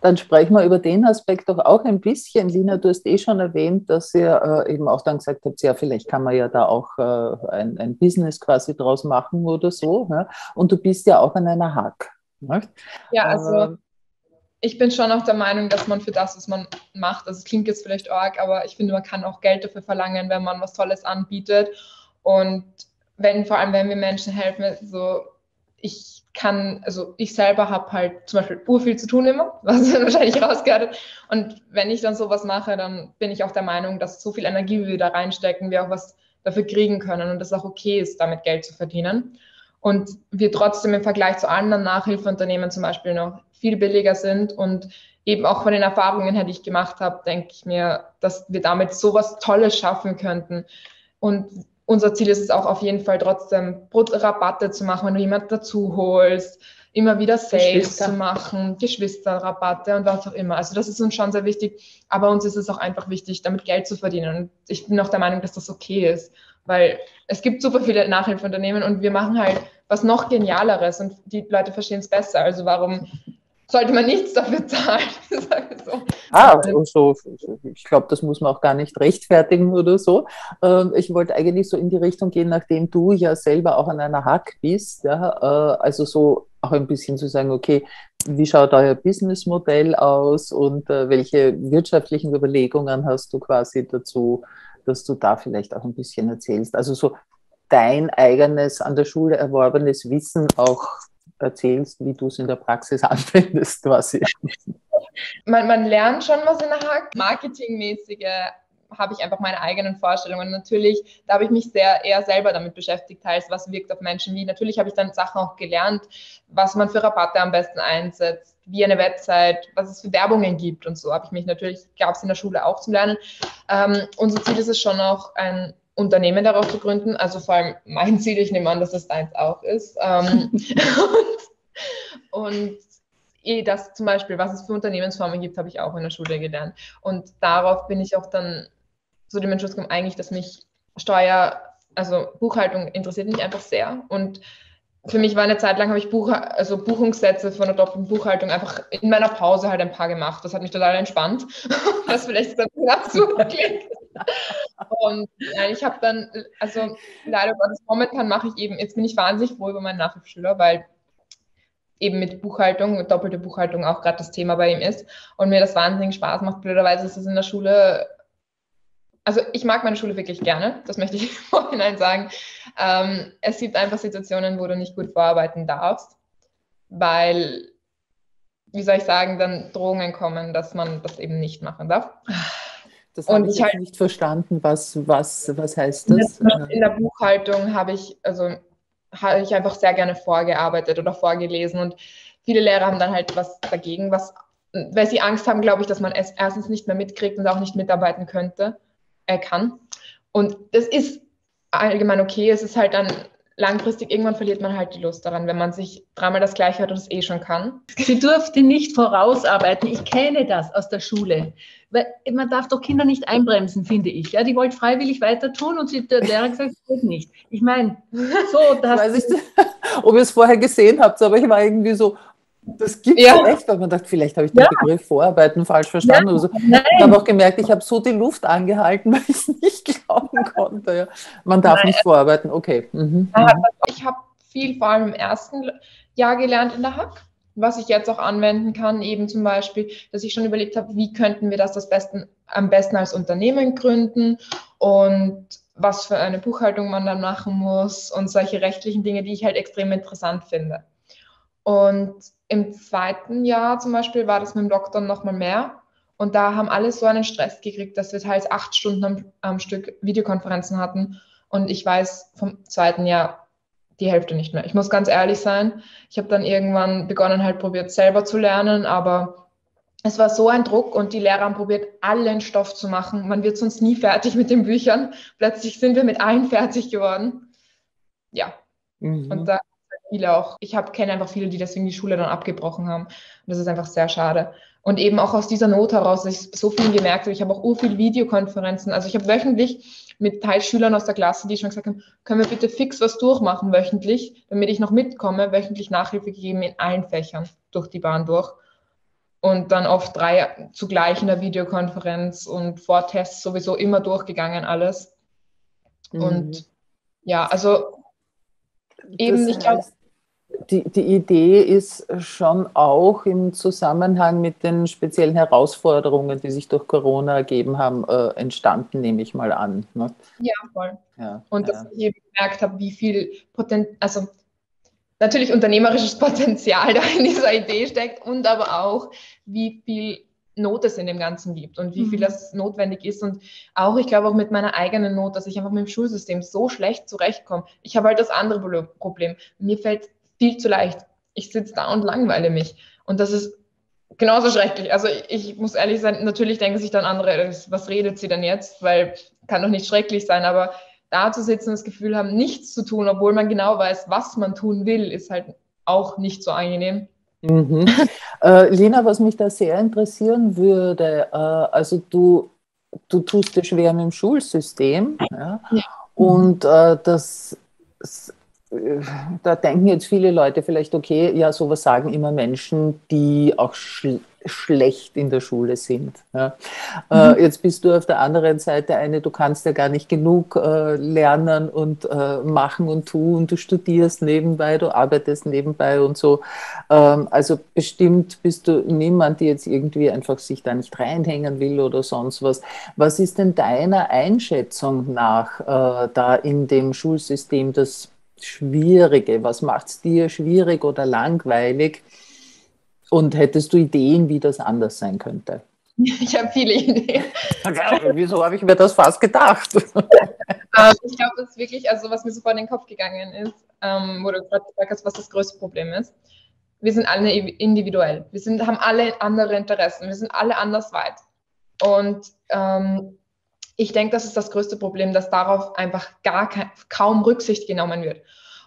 Dann sprechen wir über den Aspekt doch auch ein bisschen. Lina, du hast schon erwähnt, dass ihr eben auch dann gesagt habt, ja, vielleicht kann man ja da auch ein Business quasi draus machen oder so. Ne? Und du bist ja auch an einer HAK. Ne? Ja, also ich bin schon auch der Meinung, dass man für das, was man macht, also es klingt jetzt vielleicht arg, aber ich finde, man kann auch Geld dafür verlangen, wenn man was Tolles anbietet. Und vor allem wenn wir Menschen helfen, so ich selber habe halt zum Beispiel urviel zu tun immer, was wahrscheinlich rausgehört. Und wenn ich dann sowas mache, dann bin ich auch der Meinung, dass so viel Energie, wie wir da reinstecken, wir auch was dafür kriegen können und dass es auch okay ist, damit Geld zu verdienen. Und wir trotzdem im Vergleich zu anderen Nachhilfeunternehmen zum Beispiel noch viel billiger sind und eben auch von den Erfahrungen her, die ich gemacht habe, denke ich mir, dass wir damit sowas Tolles schaffen könnten. Und unser Ziel ist es auch auf jeden Fall trotzdem, Rabatte zu machen, wenn du jemanden dazu holst, immer wieder Sales zu machen, Geschwisterrabatte und was auch immer. Also das ist uns schon sehr wichtig, aber uns ist es auch einfach wichtig, damit Geld zu verdienen. Und ich bin auch der Meinung, dass das okay ist, weil es gibt super viele Nachhilfeunternehmen und wir machen halt was noch Genialeres und die Leute verstehen es besser. Also warum sollte man nichts dafür zahlen? So. Ich glaube, das muss man auch gar nicht rechtfertigen oder so. Ich wollte eigentlich so in die Richtung gehen, nachdem du ja selber auch an einer HAK bist, ja, also so auch ein bisschen zu sagen, okay, wie schaut euer Businessmodell aus und welche wirtschaftlichen Überlegungen hast du quasi dazu, dass du da vielleicht auch ein bisschen erzählst. Also so dein eigenes an der Schule erworbenes Wissen auch erzählst, wie du es in der Praxis anwendest quasi. Man lernt schon was in der HAK. Marketingmäßige habe ich einfach meine eigenen Vorstellungen. Natürlich, da habe ich mich eher selber damit beschäftigt, teils was wirkt auf Menschen wie. Natürlich habe ich dann Sachen auch gelernt, was man für Rabatte am besten einsetzt, wie eine Website, was es für Werbungen gibt und so habe ich mich natürlich, gab es in der Schule auch zum Lernen. Unser Ziel ist es schon auch, ein Unternehmen darauf zu gründen, also vor allem mein Ziel, ich nehme an, dass das deins auch ist. Und das zum Beispiel, was es für Unternehmensformen gibt, habe ich auch in der Schule gelernt. Und darauf bin ich auch dann zu dem Entschluss gekommen, eigentlich, dass mich Buchhaltung interessiert mich einfach sehr. Und für mich war eine Zeit lang, habe ich Buchungssätze von der doppelten Buchhaltung einfach in meiner Pause halt ein paar gemacht. Das hat mich total entspannt, was vielleicht dazu klingt. Und nein, ich habe dann, also leider momentan mache ich eben, jetzt bin ich wahnsinnig froh über meinen Nachhilfeschüler, weil eben mit Buchhaltung, mit doppelter Buchhaltung auch gerade das Thema bei ihm ist und mir das wahnsinnig Spaß macht. Blöderweise ist es in der Schule, also ich mag meine Schule wirklich gerne, das möchte ich vorhinein sagen. Es gibt einfach Situationen, wo du nicht gut vorarbeiten darfst, weil, wie soll ich sagen, dann Drohungen kommen, dass man das eben nicht machen darf. Das habe ich halt nicht verstanden, was heißt das? In der Buchhaltung habe ich einfach sehr gerne vorgearbeitet oder vorgelesen und viele Lehrer haben dann halt was dagegen, weil sie Angst haben, glaube ich, dass man es erstens nicht mehr mitkriegt und auch nicht mitarbeiten kann. Und das ist allgemein okay, es ist halt dann langfristig irgendwann verliert man halt die Lust daran, wenn man sich dreimal das Gleiche hört und es eh schon kann. Sie durfte nicht vorausarbeiten. Ich kenne das aus der Schule. Weil man darf doch Kinder nicht einbremsen, finde ich. Ja, die wollte freiwillig weiter tun und der Lehrer gesagt, das geht nicht. Ich meine, so, das weiß ich nicht, ob ihr es vorher gesehen habt, aber ich war irgendwie so, das gibt es ja echt, weil man dachte, vielleicht habe ich den Begriff Vorarbeiten falsch verstanden oder so. Nein. Ich habe auch gemerkt, ich habe so die Luft angehalten, weil ich es nicht glauben konnte. Ja. Man darf nicht vorarbeiten, okay. Mhm. Ich habe viel, vor allem im ersten Jahr gelernt in der HAK, was ich jetzt auch anwenden kann, eben zum Beispiel, dass ich schon überlegt habe, wie könnten wir am besten als Unternehmen gründen und was für eine Buchhaltung man dann machen muss und solche rechtlichen Dinge, die ich halt extrem interessant finde. Und im zweiten Jahr zum Beispiel war das mit dem Lockdown nochmal mehr. Und da haben alle so einen Stress gekriegt, dass wir teils 8 Stunden am Stück Videokonferenzen hatten. Und ich weiß vom zweiten Jahr die Hälfte nicht mehr. Ich muss ganz ehrlich sein. Ich habe dann irgendwann begonnen, halt probiert, selber zu lernen. Aber es war so ein Druck und die Lehrer haben probiert, allen Stoff zu machen. Man wird sonst nie fertig mit den Büchern. Plötzlich sind wir mit allen fertig geworden. Ja, und da viele auch. Ich kenne einfach viele, die deswegen die Schule dann abgebrochen haben. Und das ist einfach sehr schade. Und eben auch aus dieser Not heraus, dass ich so viel gemerkt habe, ich habe auch urviel Videokonferenzen. Also ich habe wöchentlich mit Teilschülern aus der Klasse, die schon gesagt haben, können wir bitte fix was durchmachen wöchentlich, damit ich noch mitkomme, wöchentlich Nachhilfe gegeben in allen Fächern durch die Bahn durch. Und dann oft 3 zugleich in der Videokonferenz und Vortests sowieso immer durchgegangen alles. Und ja, also eben, ich glaube, die Idee ist schon auch im Zusammenhang mit den speziellen Herausforderungen, die sich durch Corona ergeben haben, entstanden, nehme ich mal an. Ne? Ja, voll. Ja, und dass ich eben gemerkt habe, wie viel Potenzial, also natürlich unternehmerisches Potenzial da in dieser Idee steckt und aber auch, wie viel Not es in dem Ganzen gibt und wie viel das notwendig ist. Und auch, ich glaube, auch mit meiner eigenen Not, dass ich einfach mit dem Schulsystem so schlecht zurechtkomme. Ich habe halt das andere Problem. Mir fällt viel zu leicht. Ich sitze da und langweile mich. Und das ist genauso schrecklich. Also ich muss ehrlich sein, natürlich denken sich dann andere, was redet sie denn jetzt? Weil kann doch nicht schrecklich sein. Aber da zu sitzen und das Gefühl haben, nichts zu tun, obwohl man genau weiß, was man tun will, ist halt auch nicht so angenehm. Lena, was mich da sehr interessieren würde, also du tust dir schwer mit dem Schulsystem, ja? Ja. Und da denken jetzt viele Leute vielleicht, okay, ja, sowas sagen immer Menschen, die auch schlecht in der Schule sind. Ja. Jetzt bist du auf der anderen Seite eine, du kannst ja gar nicht genug lernen und machen und tun, du studierst nebenbei, du arbeitest nebenbei und so. Also bestimmt bist du niemand, der jetzt irgendwie einfach sich da nicht reinhängen will oder sonst was. Was ist denn deiner Einschätzung nach da in dem Schulsystem das Schwierige? Was macht es dir schwierig oder langweilig? Und hättest du Ideen, wie das anders sein könnte? Ich habe viele Ideen. Ja, wieso habe ich mir das fast gedacht? Ich glaube, das ist wirklich, also was mir sofort in den Kopf gegangen ist, wo du gerade gesagt hast, was das größte Problem ist. Wir sind alle individuell. Wir haben alle andere Interessen. Wir sind alle anders weit. Und ich denke, das ist das größte Problem, dass darauf einfach kaum Rücksicht genommen wird.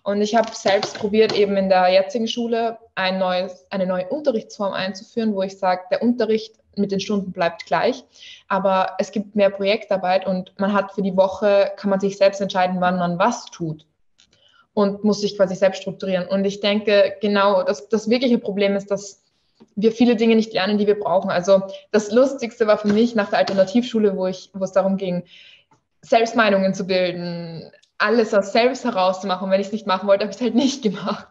Und ich habe selbst probiert, eben in der jetzigen Schule eine neue Unterrichtsform einzuführen, wo ich sage, der Unterricht mit den Stunden bleibt gleich, aber es gibt mehr Projektarbeit und man hat für die Woche, kann man sich selbst entscheiden, wann man was tut und muss sich quasi selbst strukturieren. Und ich denke, genau, das wirkliche Problem ist, dass wir viele Dinge nicht lernen, die wir brauchen. Also das Lustigste war für mich nach der Alternativschule, wo es darum ging, Selbstmeinungen zu bilden, alles aus selbst herauszumachen. Und wenn ich es nicht machen wollte, habe ich es halt nicht gemacht.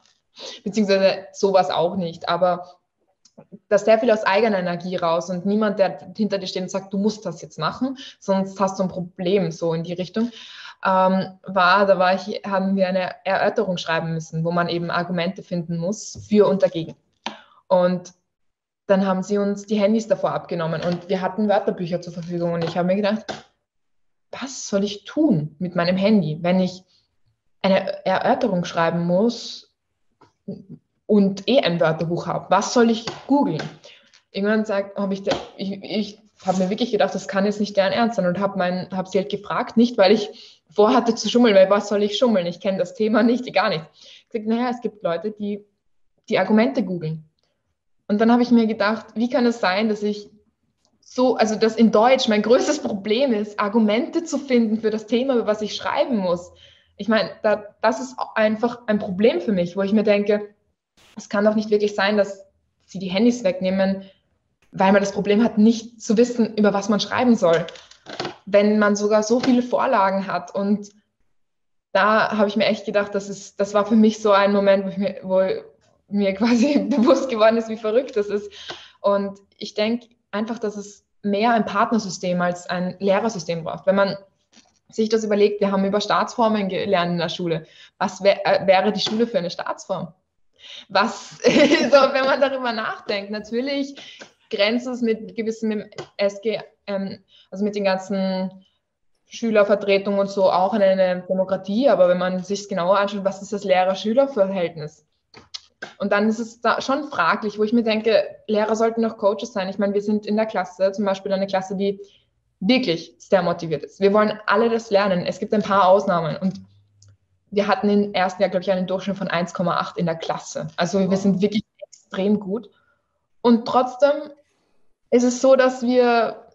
Beziehungsweise sowas auch nicht. Aber das sehr viel aus eigener Energie raus und niemand, der hinter dir steht und sagt, du musst das jetzt machen, sonst hast du ein Problem, so in die Richtung, haben wir eine Erörterung schreiben müssen, wo man eben Argumente finden muss für und dagegen. Und dann haben sie uns die Handys davor abgenommen und wir hatten Wörterbücher zur Verfügung und ich habe mir gedacht, was soll ich tun mit meinem Handy, wenn ich eine Erörterung schreiben muss und ein Wörterbuch habe? Was soll ich googeln? Irgendwann habe ich habe mir wirklich gedacht, das kann jetzt nicht deren Ernst sein, und habe sie halt gefragt, nicht weil ich vorhatte zu schummeln, weil was soll ich schummeln? Ich kenne das Thema nicht, gar nicht. Ich dachte, naja, es gibt Leute, die Argumente googeln. Und dann habe ich mir gedacht, wie kann es sein, dass ich so, also dass in Deutsch mein größtes Problem ist, Argumente zu finden für das Thema, über was ich schreiben muss. Ich meine, das ist einfach ein Problem für mich, wo ich mir denke, es kann doch nicht wirklich sein, dass sie die Handys wegnehmen, weil man das Problem hat, nicht zu wissen, über was man schreiben soll, wenn man sogar so viele Vorlagen hat. Und da habe ich mir echt gedacht, das war für mich so ein Moment, wo mir quasi bewusst geworden ist, wie verrückt das ist. Und ich denke einfach, dass es mehr ein Partnersystem als ein Lehrersystem braucht. Wenn man sich das überlegt, wir haben über Staatsformen gelernt in der Schule. Was wäre die Schule für eine Staatsform? Was, so, wenn man darüber nachdenkt, natürlich grenzt es mit gewissem SG, also mit den ganzen Schülervertretungen und so auch in eine Demokratie, aber wenn man sich es genauer anschaut, was ist das Lehrer-Schüler-Verhältnis? Und dann ist es da schon fraglich, wo ich mir denke, Lehrer sollten doch Coaches sein. Ich meine, wir sind in der Klasse, zum Beispiel eine Klasse, die wirklich sehr motiviert ist. Wir wollen alle das lernen. Es gibt ein paar Ausnahmen. Und wir hatten im ersten Jahr, glaube ich, einen Durchschnitt von 1,8 in der Klasse. Also wir sind wirklich extrem gut. Und trotzdem ist es so, dass wir,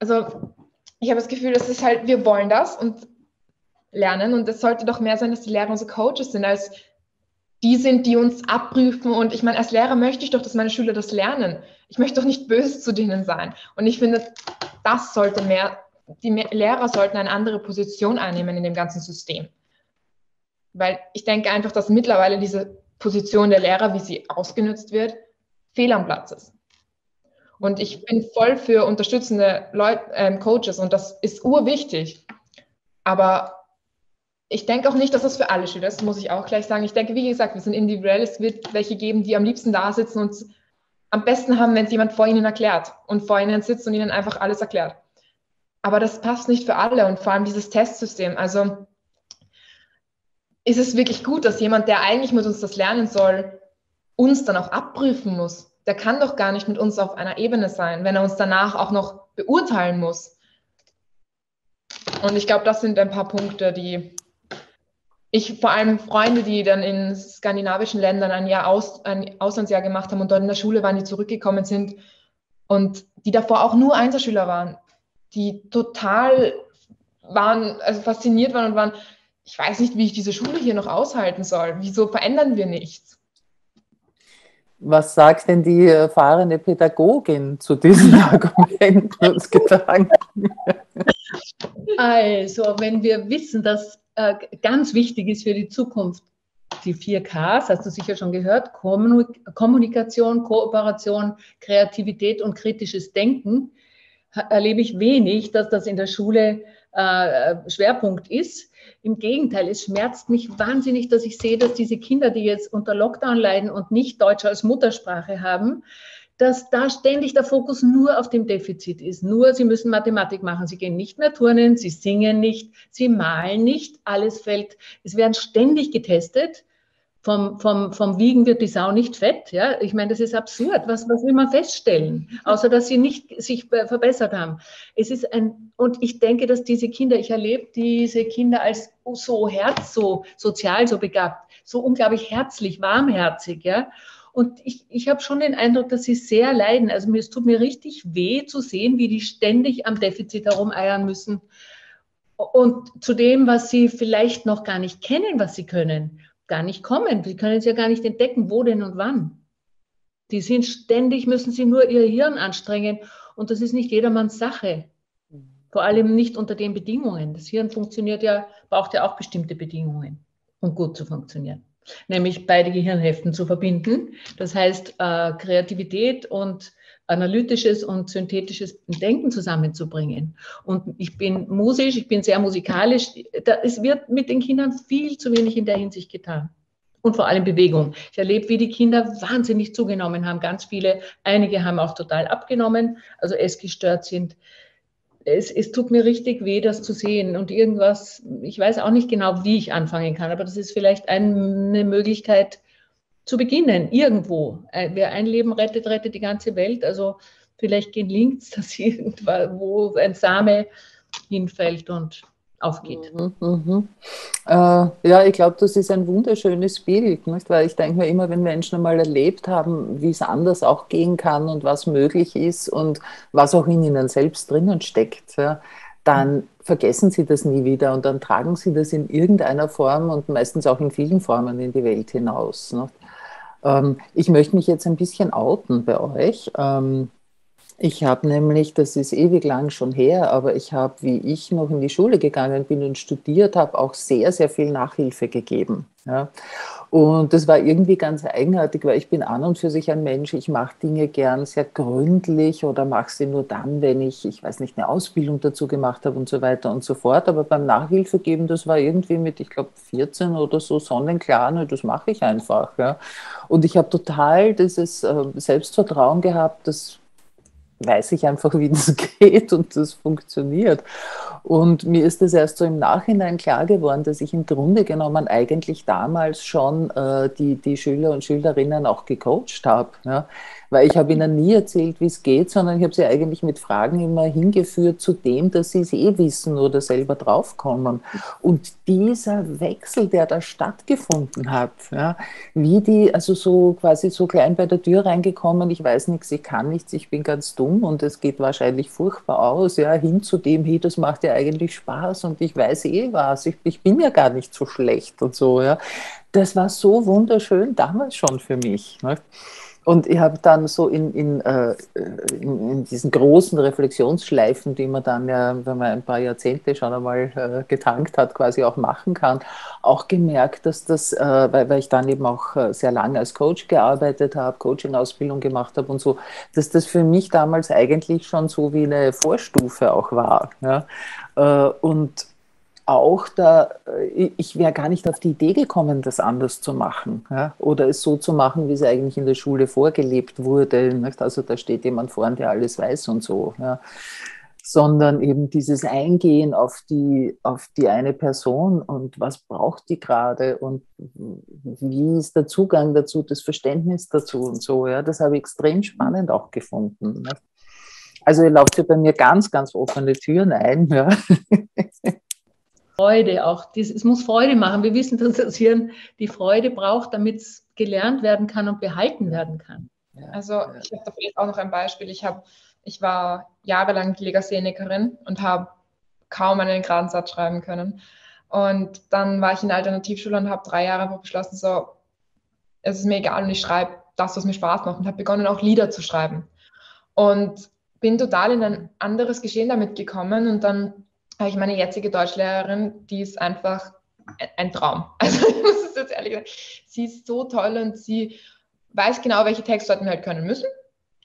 also ich habe das Gefühl, das ist halt, wir wollen das und lernen. Und es sollte doch mehr sein, dass die Lehrer unsere Coaches sind, als die sind, die uns abprüfen. Und ich meine, als Lehrer möchte ich doch, dass meine Schüler das lernen. Ich möchte doch nicht böse zu denen sein. Und ich finde, das sollte mehr, die Lehrer sollten eine andere Position einnehmen in dem ganzen System. Weil ich denke einfach, dass mittlerweile diese Position der Lehrer, wie sie ausgenutzt wird, fehl am Platz ist. Und ich bin voll für unterstützende Coaches und das ist urwichtig. Aber ich denke auch nicht, dass das für alle steht, das muss ich auch gleich sagen. Ich denke, wie gesagt, wir sind individuell, es wird welche geben, die am liebsten da sitzen und am besten haben, wenn es jemand vor ihnen erklärt und vor ihnen sitzt und ihnen einfach alles erklärt. Aber das passt nicht für alle und vor allem dieses Testsystem. Also ist es wirklich gut, dass jemand, der eigentlich mit uns das lernen soll, uns dann auch abprüfen muss? Der kann doch gar nicht mit uns auf einer Ebene sein, wenn er uns danach auch noch beurteilen muss. Und ich glaube, das sind ein paar Punkte, die ich vor allem Freunde, die dann in skandinavischen Ländern ein Auslandsjahr gemacht haben und dort in der Schule waren, die zurückgekommen sind und die davor auch nur Einserschüler waren, die total waren, also fasziniert waren und waren, ich weiß nicht, wie ich diese Schule hier noch aushalten soll. Wieso verändern wir nichts? Was sagt denn die erfahrene Pädagogin zu diesen Argumenten und Gedanken? Also, wenn wir wissen, dass ganz wichtig ist für die Zukunft die 4Ks, hast du sicher schon gehört, Kommunikation, Kooperation, Kreativität und kritisches Denken, erlebe ich wenig, dass das in der Schule Schwerpunkt ist. Im Gegenteil, es schmerzt mich wahnsinnig, dass ich sehe, dass diese Kinder, die jetzt unter Lockdown leiden und nicht Deutsch als Muttersprache haben, dass da ständig der Fokus nur auf dem Defizit ist. Nur, sie müssen Mathematik machen, sie gehen nicht mehr turnen, sie singen nicht, sie malen nicht, alles fällt. Es werden ständig getestet. Vom Wiegen wird die Sau nicht fett. Ja? Ich meine, das ist absurd. Was will man feststellen? Außer, dass sie nicht sich verbessert haben. Und ich denke, dass ich erlebe diese Kinder als so sozial so begabt, so unglaublich herzlich, warmherzig. Ja? Und ich habe schon den Eindruck, dass sie sehr leiden. Also es tut mir richtig weh zu sehen, wie die ständig am Defizit herumeiern müssen. Und zu dem, was sie vielleicht noch gar nicht kennen, was sie können, gar nicht kommen. Sie können es ja gar nicht entdecken, wo denn und wann. Die sind ständig, müssen sie nur ihr Hirn anstrengen. Und das ist nicht jedermanns Sache. Vor allem nicht unter den Bedingungen. Das Hirn braucht ja auch bestimmte Bedingungen, um gut zu funktionieren. Nämlich beide Gehirnhälften zu verbinden. Das heißt, Kreativität und analytisches und synthetisches Denken zusammenzubringen. Und ich bin sehr musikalisch. Es wird mit den Kindern viel zu wenig in der Hinsicht getan. Und vor allem Bewegung. Ich erlebe, wie die Kinder wahnsinnig zugenommen haben. Ganz viele, einige haben auch total abgenommen, also essgestört sind. Es tut mir richtig weh, das zu sehen und irgendwas, ich weiß auch nicht genau, wie ich anfangen kann, aber das ist vielleicht eine Möglichkeit zu beginnen, irgendwo. Wer ein Leben rettet die ganze Welt. Also vielleicht gelingt es, dass irgendwo ein Same hinfällt und aufgeht. Ja, ich glaube, das ist ein wunderschönes Bild, nicht? Weil ich denke mir immer, wenn Menschen einmal erlebt haben, wie es anders auch gehen kann und was möglich ist und was auch in ihnen selbst drinnen steckt, ja, dann vergessen sie das nie wieder und dann tragen sie das in irgendeiner Form und meistens auch in vielen Formen in die Welt hinaus. Nicht? Ich möchte mich jetzt ein bisschen outen bei euch. Ich habe nämlich, das ist ewig lang schon her, aber ich habe, wie ich noch in die Schule gegangen bin und studiert habe, auch sehr, sehr viel Nachhilfe gegeben. Ja. Und das war irgendwie ganz eigenartig, weil ich bin an und für sich ein Mensch, ich mache Dinge gern sehr gründlich oder mache sie nur dann, wenn ich weiß nicht, eine Ausbildung dazu gemacht habe und so weiter und so fort. Aber beim Nachhilfegeben, das war irgendwie mit, ich glaube, 14 oder so sonnenklar, ne, das mache ich einfach. Ja. Und ich habe total dieses Selbstvertrauen gehabt, das weiß ich einfach, wie das geht und das funktioniert. Und mir ist das erst so im Nachhinein klar geworden, dass ich im Grunde genommen eigentlich damals schon die Schüler und Schülerinnen auch gecoacht habe. Ja? Weil ich habe ihnen nie erzählt, wie es geht, sondern ich habe sie eigentlich mit Fragen immer hingeführt zu dem, dass sie es eh wissen oder selber draufkommen. Und dieser Wechsel, der da stattgefunden hat, ja, wie die, also so quasi so klein bei der Tür reingekommen, ich weiß nichts, ich kann nichts, ich bin ganz dumm und es geht wahrscheinlich furchtbar aus, ja, hin zu dem, hey, das macht ja eigentlich Spaß und ich weiß eh was, ich bin ja gar nicht so schlecht und so. Ja. Das war so wunderschön damals schon für mich. Ne? Und ich habe dann so in diesen großen Reflexionsschleifen, die man dann ja, wenn man ein paar Jahrzehnte schon einmal getankt hat, quasi auch machen kann, auch gemerkt, dass das, weil ich dann eben auch sehr lange als Coach gearbeitet habe, Coaching-Ausbildung gemacht habe und so, dass das für mich damals eigentlich schon so wie eine Vorstufe auch war. Ja? Und auch da, ich wäre gar nicht auf die Idee gekommen, das anders zu machen, ja? Oder es so zu machen, wie es eigentlich in der Schule vorgelebt wurde, nicht? Also da steht jemand vorne, der alles weiß und so, ja? Sondern eben dieses Eingehen auf die eine Person und was braucht die gerade und wie ist der Zugang dazu, das Verständnis dazu und so, ja? Das habe ich extrem spannend auch gefunden, nicht? Also ihr lauft ja bei mir ganz, ganz offene Türen ein, ja? Freude auch, es muss Freude machen. Wir wissen, dass das Hirn die Freude braucht, damit es gelernt werden kann und behalten werden kann. Also ich habe da vielleicht auch noch ein Beispiel. Ich war jahrelang Legasthenikerin und habe kaum einen geraden Satz schreiben können. Und dann war ich in der Alternativschule und habe 3 Jahre beschlossen, so, es ist mir egal und ich schreibe das, was mir Spaß macht. Und habe begonnen, auch Lieder zu schreiben. Und bin total in ein anderes Geschehen damit gekommen und dann habe ich meine jetzige Deutschlehrerin, die ist einfach ein Traum. Also ich muss es jetzt ehrlich sagen, sie ist so toll und sie weiß genau, welche Textsorten wir halt können müssen.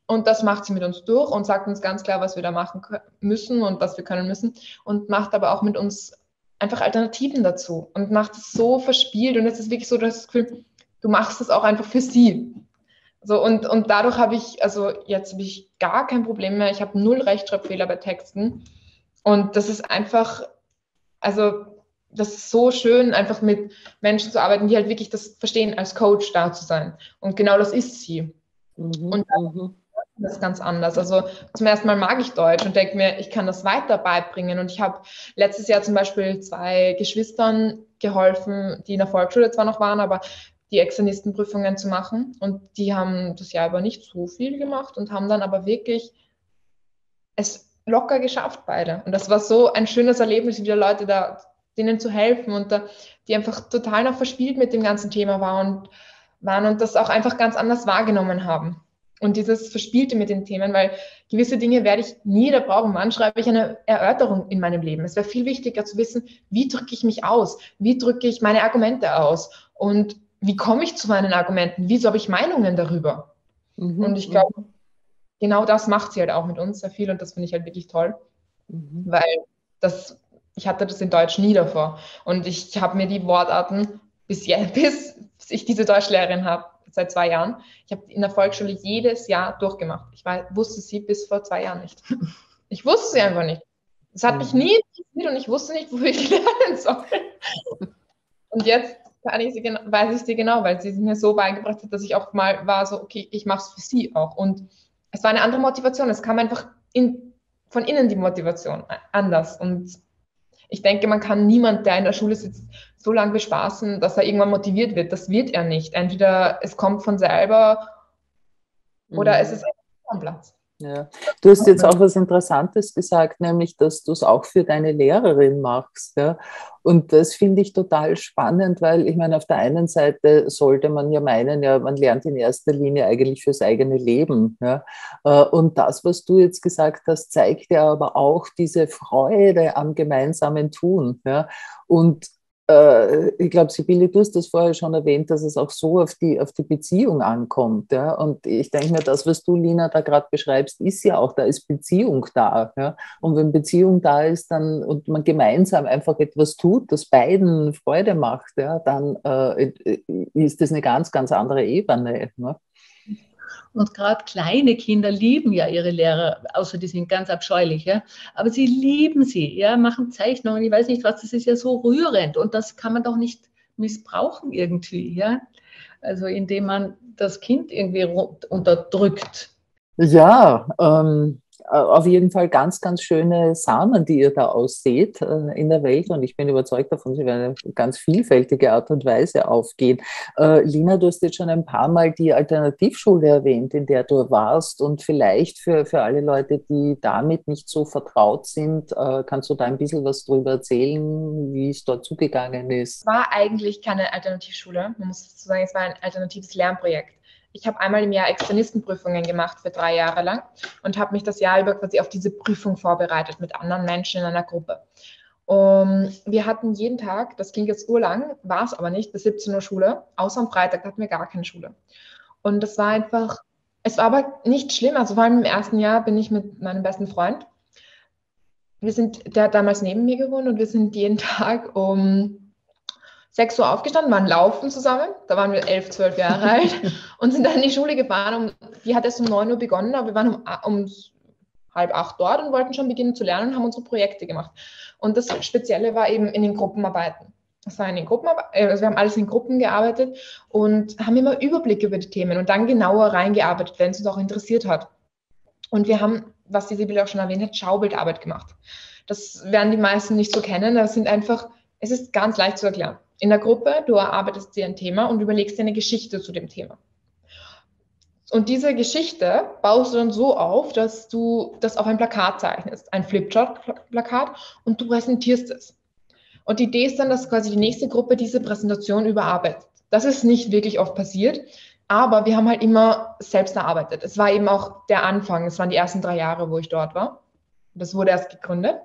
Und das macht sie mit uns durch und sagt uns ganz klar, was wir da machen müssen und was wir können müssen. Und macht aber auch mit uns einfach Alternativen dazu und macht es so verspielt. Und es ist wirklich so, dass das Gefühl, du machst es auch einfach für sie. So, und dadurch habe ich, also jetzt habe ich gar kein Problem mehr. Ich habe 0 Rechtschreibfehler bei Texten. Und das ist einfach, also das ist so schön, einfach mit Menschen zu arbeiten, die halt wirklich das verstehen, als Coach da zu sein. Und genau das ist sie. Und das ist ganz anders. Also zum ersten Mal mag ich Deutsch und denke mir, ich kann das weiter beibringen. Und ich habe letztes Jahr zum Beispiel 2 Geschwistern geholfen, die in der Volksschule zwar noch waren, aber die Externistenprüfungen zu machen. Und die haben das Jahr über nicht so viel gemacht und haben dann aber wirklich es locker geschafft beide. Und das war so ein schönes Erlebnis, wieder Leute da, denen zu helfen und da, die einfach total noch verspielt mit dem ganzen Thema waren und das auch einfach ganz anders wahrgenommen haben. Und dieses Verspielte mit den Themen, weil gewisse Dinge werde ich nie wieder brauchen. Wann schreibe ich eine Erörterung in meinem Leben? Es wäre viel wichtiger zu wissen, wie drücke ich mich aus? Wie drücke ich meine Argumente aus? Und wie komme ich zu meinen Argumenten? Wieso habe ich Meinungen darüber? Und ich glaube, genau das macht sie halt auch mit uns sehr viel und das finde ich halt wirklich toll, weil ich hatte das in Deutsch nie davor und ich habe mir die Wortarten, bis ich diese Deutschlehrerin habe, seit 2 Jahren, ich habe in der Volksschule jedes Jahr durchgemacht. Ich wusste sie bis vor 2 Jahren nicht. Ich wusste sie einfach nicht. Es hat mich nie interessiert und ich wusste nicht, wofür ich lernen soll. Und jetzt weiß ich sie genau, weil sie es mir so beigebracht hat, dass ich auch mal war so, okay, ich mache es für sie auch und es war eine andere Motivation. Es kam einfach von innen die Motivation anders. Und ich denke, man kann niemand, der in der Schule sitzt, so lange bespaßen, dass er irgendwann motiviert wird. Das wird er nicht. Entweder es kommt von selber oder es ist am Platz. Ja. Du hast jetzt auch was Interessantes gesagt, nämlich, dass du es auch für deine Lehrerin machst. Ja? Und das finde ich total spannend, weil ich meine, auf der einen Seite sollte man ja meinen, ja, man lernt in erster Linie eigentlich fürs eigene Leben. Ja? Und das, was du jetzt gesagt hast, zeigt ja aber auch diese Freude am gemeinsamen Tun. Ja? Und ich glaube, Sibylle, du hast das vorher schon erwähnt, dass es auch so auf die Beziehung ankommt. Ja? Und ich denke mir, das, was du, Lina, da gerade beschreibst, ist ja auch, da ist Beziehung da. Ja? Und wenn Beziehung da ist dann und man gemeinsam einfach etwas tut, das beiden Freude macht, ja, dann ist das eine ganz, ganz andere Ebene. Ne? Und gerade kleine Kinder lieben ja ihre Lehrer, außer die sind ganz abscheulich, ja. Aber sie lieben sie, ja, machen Zeichnungen, ich weiß nicht was, das ist ja so rührend und das kann man doch nicht missbrauchen irgendwie, ja. Also indem man das Kind irgendwie unterdrückt. Ja, auf jeden Fall ganz, ganz schöne Samen, die ihr da ausseht in der Welt. Und ich bin überzeugt davon, sie werden auf ganz vielfältige Art und Weise aufgehen. Lina, du hast jetzt schon ein paar Mal die Alternativschule erwähnt, in der du warst. Und vielleicht für alle Leute, die damit nicht so vertraut sind, kannst du da ein bisschen was drüber erzählen, wie es dort zugegangen ist? Es war eigentlich keine Alternativschule. Man muss dazu sagen, es war ein alternatives Lernprojekt. Ich habe einmal im Jahr Externistenprüfungen gemacht für 3 Jahre lang und habe mich das Jahr über quasi auf diese Prüfung vorbereitet mit anderen Menschen in einer Gruppe. Wir hatten jeden Tag, das klingt jetzt urlang, war es aber nicht, bis 17 Uhr Schule, außer am Freitag hatten wir gar keine Schule. Und das war einfach, es war aber nicht schlimm, also vor allem im ersten Jahr bin ich mit meinem besten Freund, der hat damals neben mir gewohnt und wir sind jeden Tag um 6 Uhr aufgestanden, waren laufen zusammen, da waren wir 11, 12 Jahre alt und sind dann in die Schule gefahren. Die hat erst um 9 Uhr begonnen, aber wir waren um halb 8 dort und wollten schon beginnen zu lernen und haben unsere Projekte gemacht. Und das Spezielle war eben in den Gruppenarbeiten. Also wir haben alles in Gruppen gearbeitet und haben immer Überblick über die Themen und dann genauer reingearbeitet, wenn es uns auch interessiert hat. Und wir haben, was die Sibylle auch schon erwähnt hat, Schaubildarbeit gemacht. Das werden die meisten nicht so kennen, es ist ganz leicht zu erklären. In der Gruppe, du erarbeitest dir ein Thema und überlegst dir eine Geschichte zu dem Thema. Und diese Geschichte baust du dann so auf, dass du das auf ein Plakat zeichnest, ein Flipchart-Plakat, und du präsentierst es. Und die Idee ist dann, dass quasi die nächste Gruppe diese Präsentation überarbeitet. Das ist nicht wirklich oft passiert, aber wir haben halt immer selbst erarbeitet. Es war eben auch der Anfang, es waren die ersten 3 Jahre, wo ich dort war. Das wurde erst gegründet.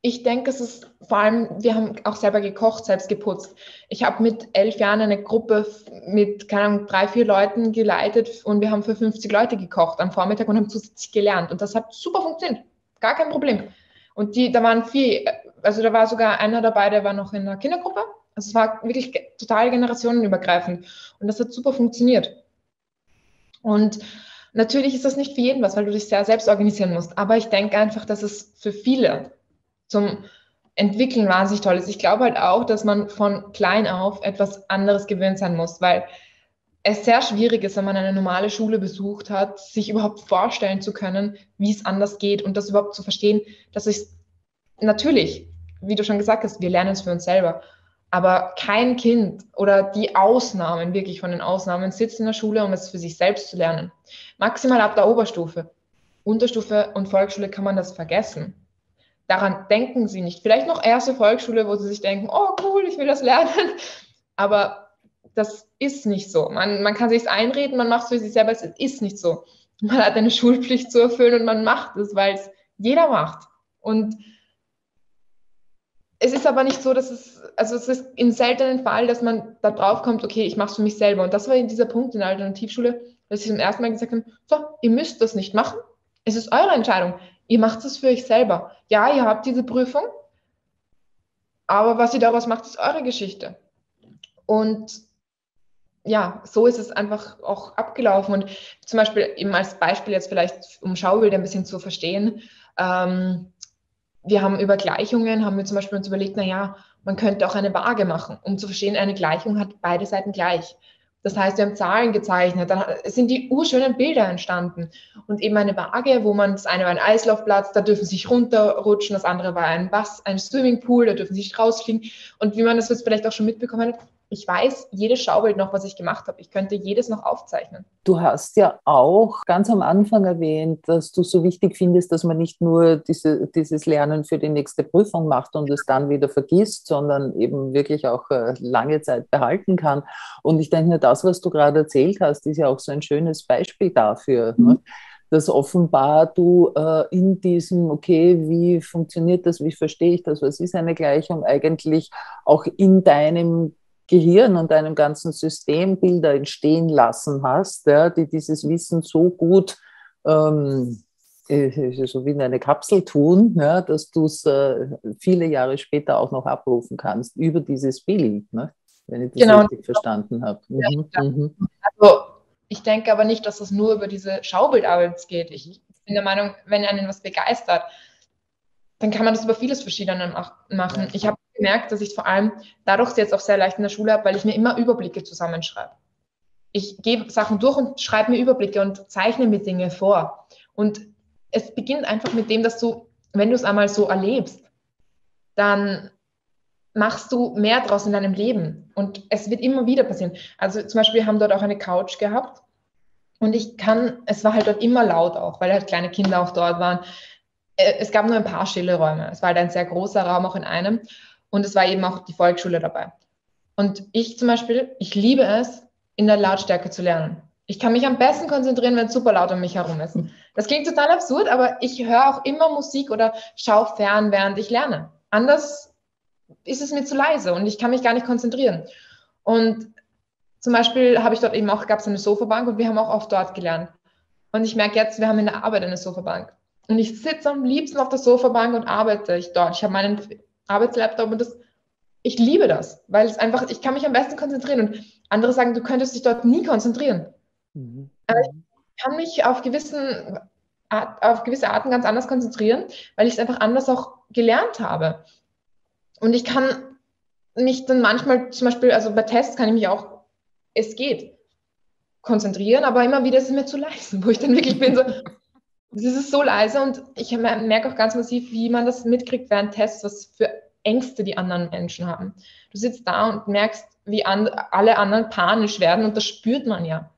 Ich denke, es ist vor allem, wir haben auch selber gekocht, selbst geputzt. Ich habe mit 11 Jahren eine Gruppe mit, keine Ahnung, 3, 4 Leuten geleitet und wir haben für 50 Leute gekocht am Vormittag und haben zusätzlich gelernt. Und das hat super funktioniert, gar kein Problem. Und da waren da war sogar einer dabei, der war noch in der Kindergruppe. Also es war wirklich total generationenübergreifend und das hat super funktioniert. Und natürlich ist das nicht für jeden was, weil du dich sehr selbst organisieren musst. Aber ich denke einfach, dass es für viele zum Entwickeln wahnsinnig toll ist. Ich glaube halt auch, dass man von klein auf etwas anderes gewöhnt sein muss, weil es sehr schwierig ist, wenn man eine normale Schule besucht hat, sich überhaupt vorstellen zu können, wie es anders geht und das überhaupt zu verstehen, dass ich natürlich, wie du schon gesagt hast, wir lernen es für uns selber, aber kein Kind oder die Ausnahmen, wirklich von den Ausnahmen, sitzt in der Schule, um es für sich selbst zu lernen. Maximal ab der Oberstufe. Unterstufe und Volksschule kann man das vergessen. Daran denken sie nicht. Vielleicht noch erste Volksschule, wo sie sich denken, oh cool, ich will das lernen. Aber das ist nicht so. Man kann sich es einreden, man macht es für sich selber, es ist nicht so. Man hat eine Schulpflicht zu erfüllen und man macht es, weil es jeder macht. Und es ist aber nicht so, es ist im seltenen Fall, dass man da drauf kommt, okay, ich mache es für mich selber. Und das war dieser Punkt in der Alternativschule, dass ich zum ersten Mal gesagt habe, so, ihr müsst das nicht machen. Es ist eure Entscheidung. Ihr macht es für euch selber. Ja, ihr habt diese Prüfung, aber was ihr daraus macht, ist eure Geschichte. Und ja, so ist es einfach auch abgelaufen. Und zum Beispiel eben als Beispiel jetzt vielleicht, um Schaubilder ein bisschen zu verstehen, haben wir zum Beispiel uns überlegt, naja, man könnte auch eine Waage machen, um zu verstehen, eine Gleichung hat beide Seiten gleich. Das heißt, wir haben Zahlen gezeichnet, dann sind die urschönen Bilder entstanden. Und eben eine Waage, wo man, das eine war ein Eislaufplatz, da dürfen sie sich runterrutschen, das andere war ein Swimmingpool, da dürfen sie sich rausfliegen. Und wie man das jetzt vielleicht auch schon mitbekommen hat, ich weiß jedes Schaubild noch, was ich gemacht habe. Ich könnte jedes noch aufzeichnen. Du hast ja auch ganz am Anfang erwähnt, dass du so wichtig findest, dass man nicht nur dieses Lernen für die nächste Prüfung macht und es dann wieder vergisst, sondern eben wirklich auch lange Zeit behalten kann. Und ich denke, das, was du gerade erzählt hast, ist ja auch so ein schönes Beispiel dafür, ne? Dass offenbar du in diesem, okay, wie funktioniert das, wie verstehe ich das, was ist eine Gleichung, eigentlich auch in deinem Gehirn und deinem ganzen System Bilder entstehen lassen hast, ja, die dieses Wissen so gut, so wie in eine Kapsel tun, ja, dass du es viele Jahre später auch noch abrufen kannst über dieses Bild, ne? Wenn ich das richtig verstanden habe. Mhm. Ja, also ich denke aber nicht, dass es nur über diese Schaubildarbeit geht. Ich bin der Meinung, wenn einen was begeistert, dann kann man das über vieles Verschiedene machen. Ich habe gemerkt, dass ich vor allem dadurch jetzt auch sehr leicht in der Schule habe, weil ich mir immer Überblicke zusammenschreibe. Ich gebe Sachen durch und schreibe mir Überblicke und zeichne mir Dinge vor. Und es beginnt einfach mit dem, dass du, wenn du es einmal so erlebst, dann machst du mehr draus in deinem Leben. Und es wird immer wieder passieren. Also zum Beispiel, wir haben dort auch eine Couch gehabt und es war halt dort immer laut auch, weil halt kleine Kinder auch dort waren. Es gab nur ein paar stille Räume. Es war halt ein sehr großer Raum auch in einem. Und es war eben auch die Volksschule dabei. Und ich zum Beispiel, ich liebe es, in der Lautstärke zu lernen. Ich kann mich am besten konzentrieren, wenn es super laut um mich herum ist. Das klingt total absurd, aber ich höre auch immer Musik oder schaue fern, während ich lerne. Anders ist es mir zu leise und ich kann mich gar nicht konzentrieren. Und zum Beispiel habe ich dort eben auch, gab es eine Sofabank und wir haben auch oft dort gelernt. Und ich merke jetzt, wir haben in der Arbeit eine Sofabank. Und ich sitze am liebsten auf der Sofabank und arbeite dort. Ich habe meinen Arbeitslaptop und ich liebe das, weil es einfach, ich kann mich am besten konzentrieren und andere sagen, du könntest dich dort nie konzentrieren. Mhm. Aber ich kann mich auf gewisse Arten ganz anders konzentrieren, weil ich es einfach anders auch gelernt habe. Und ich kann mich dann manchmal, zum Beispiel, also bei Tests kann ich mich auch, es geht, konzentrieren, aber immer wieder ist es mir zu leise, wo ich dann wirklich bin so, es ist so leise und ich merke auch ganz massiv, wie man das mitkriegt während Tests, was für Ängste die anderen Menschen haben. Du sitzt da und merkst, wie alle anderen panisch werden und das spürt man ja.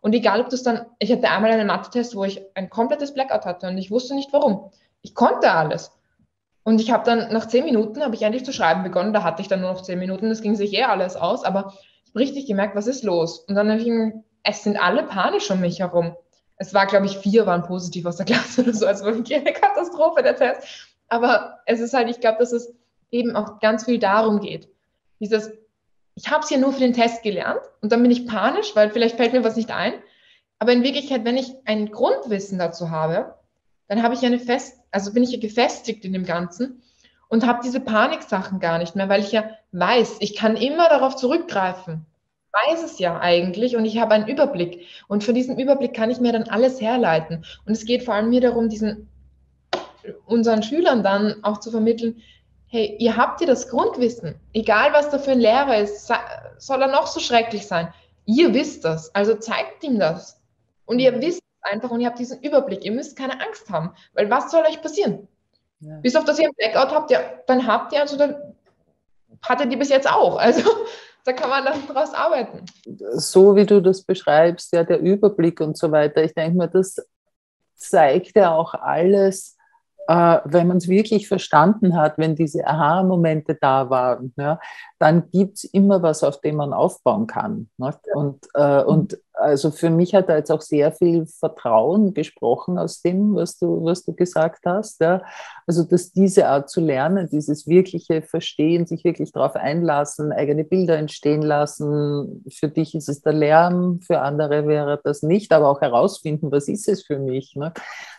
Und egal, ob du es dann, ich hatte einmal einen Mathe-Test, wo ich ein komplettes Blackout hatte und ich wusste nicht warum. Ich konnte alles. Und ich habe dann nach 10 Minuten, habe ich endlich zu schreiben begonnen, da hatte ich dann nur noch 10 Minuten, das ging sich alles aus, aber ich habe richtig gemerkt, was ist los? Und dann habe ich es sind alle panisch um mich herum. Es war, glaube ich, 4 waren positiv aus der Klasse oder so, also wirklich eine Katastrophe, der Test. Aber es ist halt, ich glaube, dass es eben auch ganz viel darum geht. Dieses, ich habe es ja nur für den Test gelernt und dann bin ich panisch, weil vielleicht fällt mir was nicht ein. Aber in Wirklichkeit, wenn ich ein Grundwissen dazu habe, dann habe ich bin ich ja gefestigt in dem Ganzen und habe diese Paniksachen gar nicht mehr, weil ich ja weiß, ich kann immer darauf zurückgreifen. Weiß es ja eigentlich und ich habe einen Überblick. Und von diesem Überblick kann ich mir dann alles herleiten. Und es geht vor allem mir darum, unseren Schülern dann auch zu vermitteln, hey, ihr habt ja das Grundwissen. Egal, was da für ein Lehrer ist, soll er noch so schrecklich sein. Ihr wisst das, also zeigt ihm das. Und ihr wisst es einfach und ihr habt diesen Überblick. Ihr müsst keine Angst haben, weil was soll euch passieren? Ja. Bis auf, dass ihr ein Blackout habt, dann habt ihr, also dann hattet ihr bis jetzt auch. Also da kann man dann draus arbeiten. So wie du das beschreibst, ja, der Überblick und so weiter, ich denke mir, das zeigt ja auch alles, wenn man es wirklich verstanden hat, wenn diese Aha-Momente da waren, ja, dann gibt es immer was, auf dem man aufbauen kann. Ne? Ja. Und also für mich hat da jetzt auch sehr viel Vertrauen gesprochen aus dem, was du gesagt hast. Ja? Also dass diese Art zu lernen, dieses wirkliche Verstehen, sich wirklich darauf einlassen, eigene Bilder entstehen lassen. Für dich ist es der Lärm, für andere wäre das nicht, aber auch herausfinden, was ist es für mich. Ne?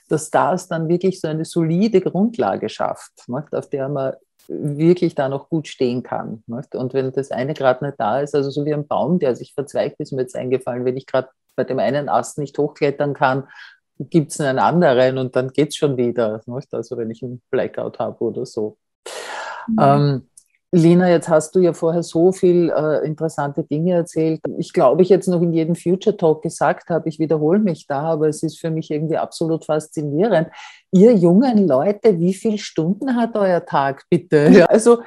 Dass das dann wirklich so eine solide Grundlage schafft, ne? Auf der man wirklich da noch gut stehen kann. Und wenn das eine gerade nicht da ist, also so wie ein Baum, der sich verzweigt, ist mir jetzt eingefallen, wenn ich gerade bei dem einen Ast nicht hochklettern kann, gibt es einen anderen und dann geht es schon wieder. Also wenn ich einen Blackout habe oder so. Mhm. Lina, jetzt hast du ja vorher so viel interessante Dinge erzählt. Ich glaube, ich jetzt noch in jedem Future Talk gesagt habe, ich wiederhole mich da, aber es ist für mich irgendwie absolut faszinierend. Ihr jungen Leute, wie viele Stunden hat euer Tag, bitte? Ja. Also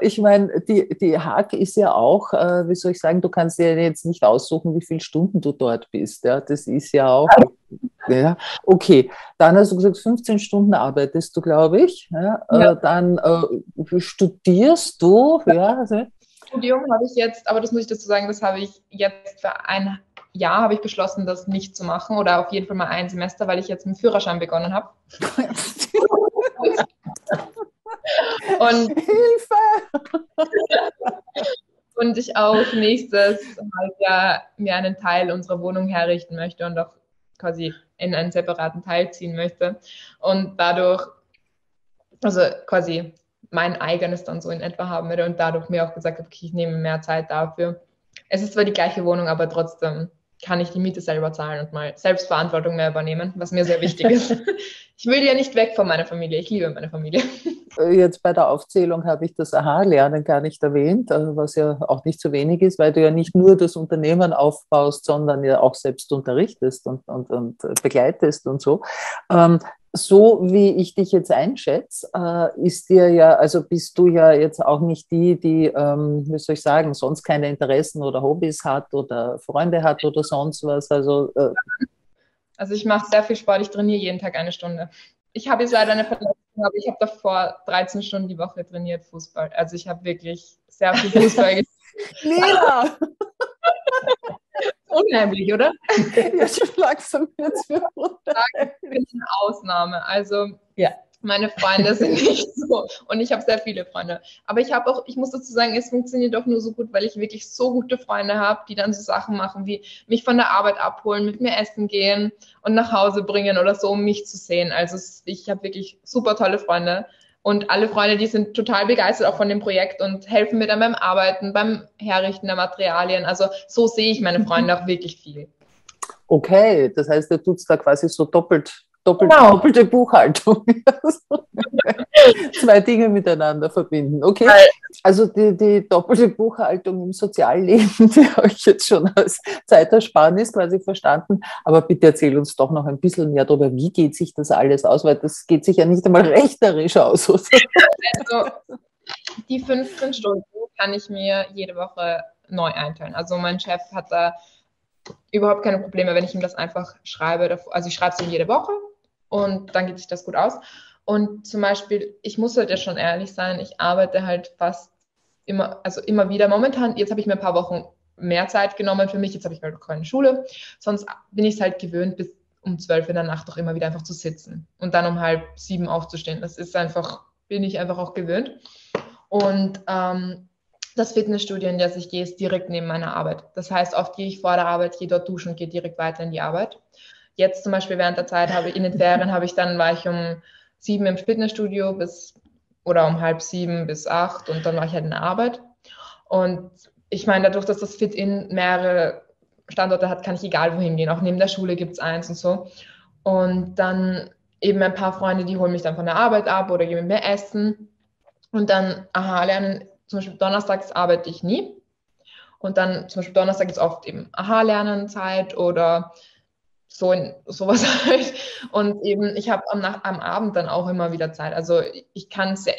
ich meine, die HAK ist ja auch, wie soll ich sagen, du kannst dir jetzt nicht aussuchen, wie viele Stunden du dort bist. Ja? Das ist ja auch... Ja, okay, dann hast du gesagt, 15 Stunden arbeitest du, glaube ich. Ja, ja. Dann studierst du. Ja. Studium habe ich jetzt, aber das muss ich dazu sagen, das habe ich jetzt für ein Jahr habe ich beschlossen, das nicht zu machen oder auf jeden Fall mal ein Semester, weil ich jetzt mit dem Führerschein begonnen habe. Und Hilfe! Und ich auch nächstes Halbjahr mir einen Teil unserer Wohnung herrichten möchte und auch quasi in einen separaten Teil ziehen möchte und dadurch, also quasi mein eigenes dann so in etwa haben würde und dadurch mir auch gesagt habe, okay, ich nehme mehr Zeit dafür. Es ist zwar die gleiche Wohnung, aber trotzdem kann ich die Miete selber zahlen und mal Selbstverantwortung mehr übernehmen, was mir sehr wichtig ist. Ich will ja nicht weg von meiner Familie, ich liebe meine Familie. Jetzt bei der Aufzählung habe ich das AHA-Lernen gar nicht erwähnt, was ja auch nicht so wenig ist, weil du ja nicht nur das Unternehmen aufbaust, sondern ja auch selbst unterrichtest und begleitest und so. So wie ich dich jetzt einschätze, bist du ja jetzt auch nicht die, wie soll ich sagen, sonst keine Interessen oder Hobbys hat oder Freunde hat oder sonst was. Also ich mache sehr viel Sport, ich trainiere jeden Tag 1 Stunde. Ich habe jetzt leider eine Verletzung, aber ich habe davor 13 Stunden die Woche trainiert Fußball. Also ich habe wirklich sehr viel Fußball gespielt. Lena! Unheimlich, oder? Ja, schon langsam jetzt für unheimlich. Ich bin eine Ausnahme. Also ja. Meine Freunde sind nicht so. Und ich habe sehr viele Freunde. Aber ich muss dazu sagen, es funktioniert doch nur so gut, weil ich wirklich so gute Freunde habe, die dann so Sachen machen wie mich von der Arbeit abholen, mit mir essen gehen und nach Hause bringen oder so, um mich zu sehen. Also ich habe wirklich super tolle Freunde. Und alle Freunde, die sind total begeistert auch von dem Projekt und helfen mir dann beim Arbeiten, beim Herrichten der Materialien. Also so sehe ich meine Freunde auch wirklich viel. Okay, das heißt, du tust da quasi so doppelte Buchhaltung. 2 Dinge miteinander verbinden, okay? Also die doppelte Buchhaltung im Sozialleben, die habe ich jetzt schon als Zeitersparnis quasi verstanden. Aber bitte erzähl uns doch noch ein bisschen mehr darüber, wie geht sich das alles aus? Weil das geht sich ja nicht einmal rechterisch aus. Oder? Also die 15 Stunden kann ich mir jede Woche neu einteilen. Also mein Chef hat da überhaupt keine Probleme, wenn ich ihm das einfach schreibe. Also ich schreibe es ihm jede Woche und dann geht sich das gut aus. Und zum Beispiel, ich muss halt ja schon ehrlich sein, ich arbeite halt fast immer wieder. Momentan, jetzt habe ich mir ein paar Wochen mehr Zeit genommen für mich, jetzt habe ich mal keine Schule. Sonst bin ich es halt gewöhnt, bis um 12 in der Nacht doch immer wieder einfach zu sitzen und dann um 6:30 aufzustehen. Das ist einfach, bin ich einfach auch gewöhnt. Und das Fitnessstudio, in das ich gehe, ist direkt neben meiner Arbeit. Das heißt, oft gehe ich vor der Arbeit, gehe dort duschen und gehe direkt weiter in die Arbeit. Jetzt zum Beispiel während der Zeit, in den Ferien war ich um 7 im Fitnessstudio oder um 6:30 bis 8 und dann war ich halt in der Arbeit. Und ich meine, dadurch, dass das Fit-In mehrere Standorte hat, kann ich egal wohin gehen. Auch neben der Schule gibt es eins und so. Und dann eben ein paar Freunde, die holen mich dann von der Arbeit ab oder gehen mit mir essen. Und dann AHA-Lernen, zum Beispiel donnerstags arbeite ich nie. Und dann zum Beispiel Donnerstag ist oft eben AHA-Lernen-Zeit oder sowas halt. Und eben, ich habe am Abend dann auch immer wieder Zeit. Also ich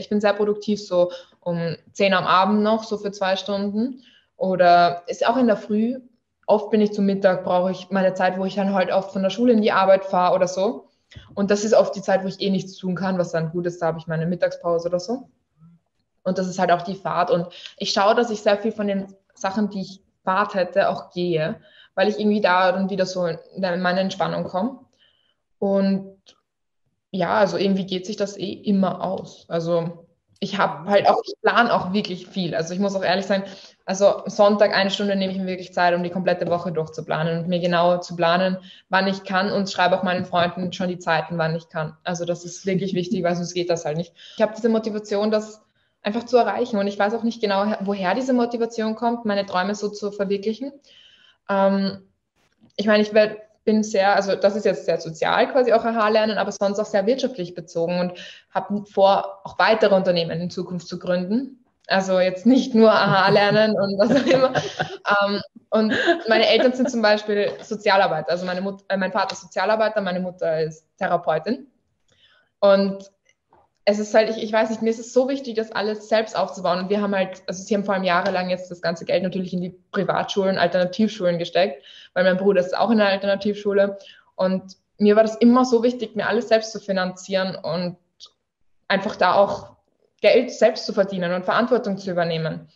bin sehr produktiv, so um 10 am Abend noch, so für 2 Stunden. Oder ist auch in der Früh. Oft bin ich zum Mittag, brauche ich meine Zeit, wo ich dann halt oft von der Schule in die Arbeit fahre oder so. Und das ist oft die Zeit, wo ich eh nichts tun kann, was dann gut ist. Da habe ich meine Mittagspause oder so. Und das ist halt auch die Fahrt. Und ich schaue, dass ich sehr viel von den Sachen, die ich Fahrt hätte, auch gehe, weil ich irgendwie da dann wieder so in meine Entspannung komme. Und ja, also irgendwie geht sich das eh immer aus. Also ich plane auch wirklich viel. Also ich muss auch ehrlich sein, also Sonntag 1 Stunde nehme ich mir wirklich Zeit, um die komplette Woche durchzuplanen und mir genau zu planen, wann ich kann und schreibe auch meinen Freunden schon die Zeiten, wann ich kann. Also das ist wirklich wichtig, weil sonst geht das halt nicht. Ich habe diese Motivation, das einfach zu erreichen und ich weiß auch nicht genau, woher diese Motivation kommt, meine Träume so zu verwirklichen. Ich meine, bin sehr, also das ist jetzt sehr sozial quasi auch AHA-Lernen, aber sonst auch sehr wirtschaftlich bezogen und habe vor, auch weitere Unternehmen in Zukunft zu gründen Also jetzt nicht nur AHA-Lernen und was auch immer. Und meine Eltern sind zum Beispiel Sozialarbeiter. Also mein Vater ist Sozialarbeiter, meine Mutter ist Therapeutin. Und es ist halt, ich weiß nicht, mir ist es so wichtig, das alles selbst aufzubauen. Und wir haben halt, also sie haben vor allem jahrelang jetzt das ganze Geld natürlich in die Privatschulen, Alternativschulen gesteckt, weil mein Bruder ist auch in einer Alternativschule. Und mir war das immer so wichtig, mir alles selbst zu finanzieren und einfach da auch Geld selbst zu verdienen und Verantwortung zu übernehmen.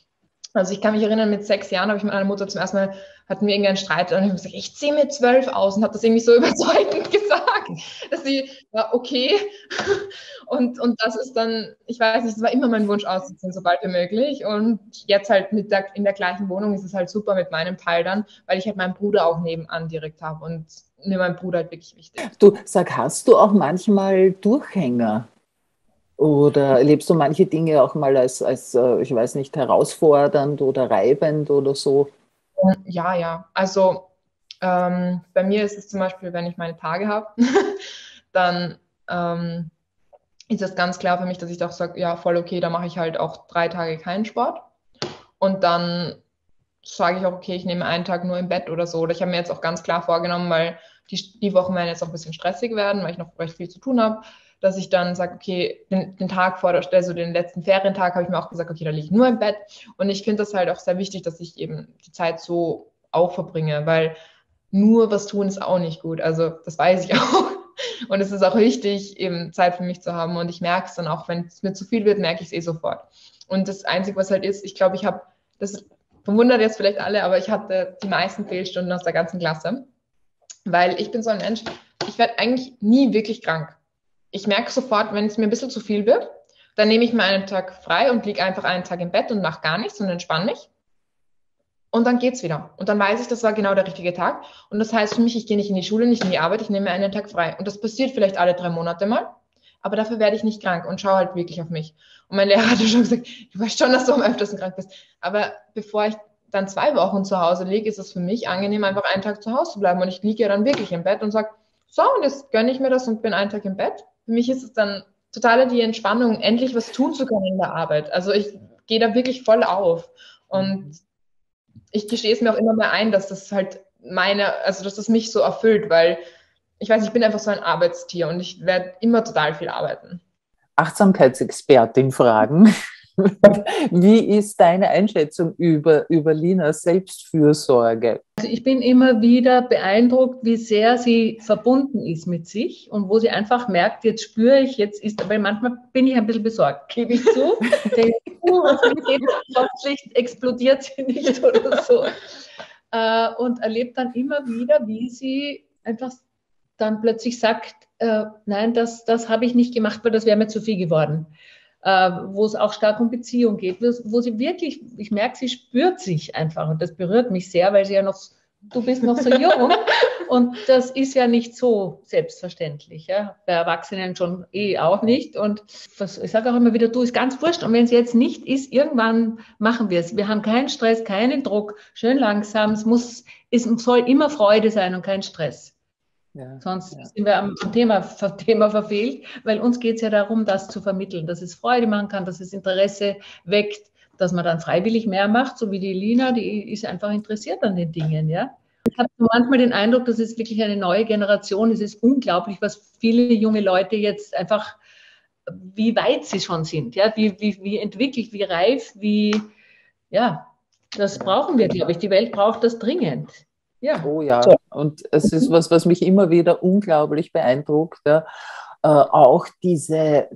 Also ich kann mich erinnern, mit 6 Jahren habe ich mit meiner Mutter zum ersten Mal, hatten wir irgendeinen Streit, und ich habe gesagt, ich ziehe mit 12 aus, und habe das irgendwie so überzeugend gesagt, dass sie war okay. Und das ist dann, ich weiß nicht, es war immer mein Wunsch auszuziehen, sobald wie möglich. Und jetzt halt in der gleichen Wohnung ist es halt super mit meinem Teil dann, weil ich halt meinen Bruder auch nebenan direkt habe und mir mein Bruder halt wirklich wichtig. Du, sag, hast du auch manchmal Durchhänger? Oder erlebst du manche Dinge auch mal als, ich weiß nicht, herausfordernd oder reibend oder so? Ja. Also bei mir ist es zum Beispiel, wenn ich meine Tage habe, dann ist das ganz klar für mich, dass ich doch sage, ja, voll okay, da mache ich halt auch 3 Tage keinen Sport. Und dann sage ich auch, okay, ich nehme einen Tag nur im Bett oder so. Oder ich habe mir jetzt auch ganz klar vorgenommen, weil die Wochen werden jetzt auch ein bisschen stressig werden, weil ich noch recht viel zu tun habe, dass ich dann sage, okay, den Tag vor der, also den letzten Ferientag, habe ich mir auch gesagt, okay, da liege ich nur im Bett. Und ich finde das halt auch sehr wichtig, dass ich eben die Zeit so auch verbringe, weil nur was tun ist auch nicht gut. Also das weiß ich auch. Und es ist auch wichtig, eben Zeit für mich zu haben. Und ich merke es dann auch, wenn es mir zu viel wird, merke ich es eh sofort. Und das Einzige, was halt ist, ich glaube, ich habe, das verwundert jetzt vielleicht alle, aber ich hatte die meisten Fehlstunden aus der ganzen Klasse. Weil ich bin so ein Mensch, ich werde eigentlich nie wirklich krank. Ich merke sofort, wenn es mir ein bisschen zu viel wird, dann nehme ich mir einen Tag frei und liege einfach einen Tag im Bett und mache gar nichts und entspanne mich. Und dann geht's wieder. Und dann weiß ich, das war genau der richtige Tag. Und das heißt für mich, ich gehe nicht in die Schule, nicht in die Arbeit, ich nehme mir einen Tag frei. Und das passiert vielleicht alle 3 Monate mal, aber dafür werde ich nicht krank und schaue halt wirklich auf mich. Und mein Lehrer hat schon gesagt, du weißt schon, dass du am öftersten krank bist. Aber bevor ich dann 2 Wochen zu Hause liege, ist es für mich angenehm, einfach einen Tag zu Hause zu bleiben. Und ich liege ja dann wirklich im Bett und sage, so, und jetzt gönne ich mir das und bin einen Tag im Bett. Für mich ist es dann total die Entspannung, endlich was tun zu können in der Arbeit. Also ich gehe da wirklich voll auf. Und ich gestehe es mir auch immer mehr ein, dass das halt dass das mich so erfüllt, weil ich weiß, ich bin einfach so ein Arbeitstier und ich werde immer total viel arbeiten. Achtsamkeitsexpertin fragen. Wie ist deine Einschätzung über Linas Selbstfürsorge? Also ich bin immer wieder beeindruckt, wie sehr sie verbunden ist mit sich und wo sie einfach merkt, jetzt spüre ich, weil manchmal bin ich ein bisschen besorgt, gebe ich zu, denke, plötzlich explodiert sie nicht oder so. Und erlebt dann immer wieder, wie sie einfach dann plötzlich sagt, nein, das habe ich nicht gemacht, weil das wäre mir zu viel geworden. Wo es auch stark um Beziehung geht, wo sie wirklich, ich merke, sie spürt sich einfach und das berührt mich sehr, weil sie ja noch, du bist noch so jung und das ist ja nicht so selbstverständlich, ja? Bei Erwachsenen schon auch nicht und ich sage auch immer wieder, du, ist ganz wurscht und wenn es jetzt nicht ist, irgendwann machen wir es. Wir haben keinen Stress, keinen Druck, schön langsam, es soll immer Freude sein und kein Stress. Ja, Sonst sind wir am Thema verfehlt, weil uns geht es ja darum, das zu vermitteln, dass es Freude machen kann, dass es Interesse weckt, dass man dann freiwillig mehr macht, so wie die Lina, die ist einfach interessiert an den Dingen. Ja? Ich habe manchmal den Eindruck, das ist wirklich eine neue Generation, es ist unglaublich, was viele junge Leute jetzt einfach, wie weit sie schon sind, ja? Wie entwickelt, wie reif, das brauchen wir, glaube ich, die Welt braucht das dringend. Ja. Oh ja, und es ist was mich immer wieder unglaublich beeindruckt, ja. Auch diese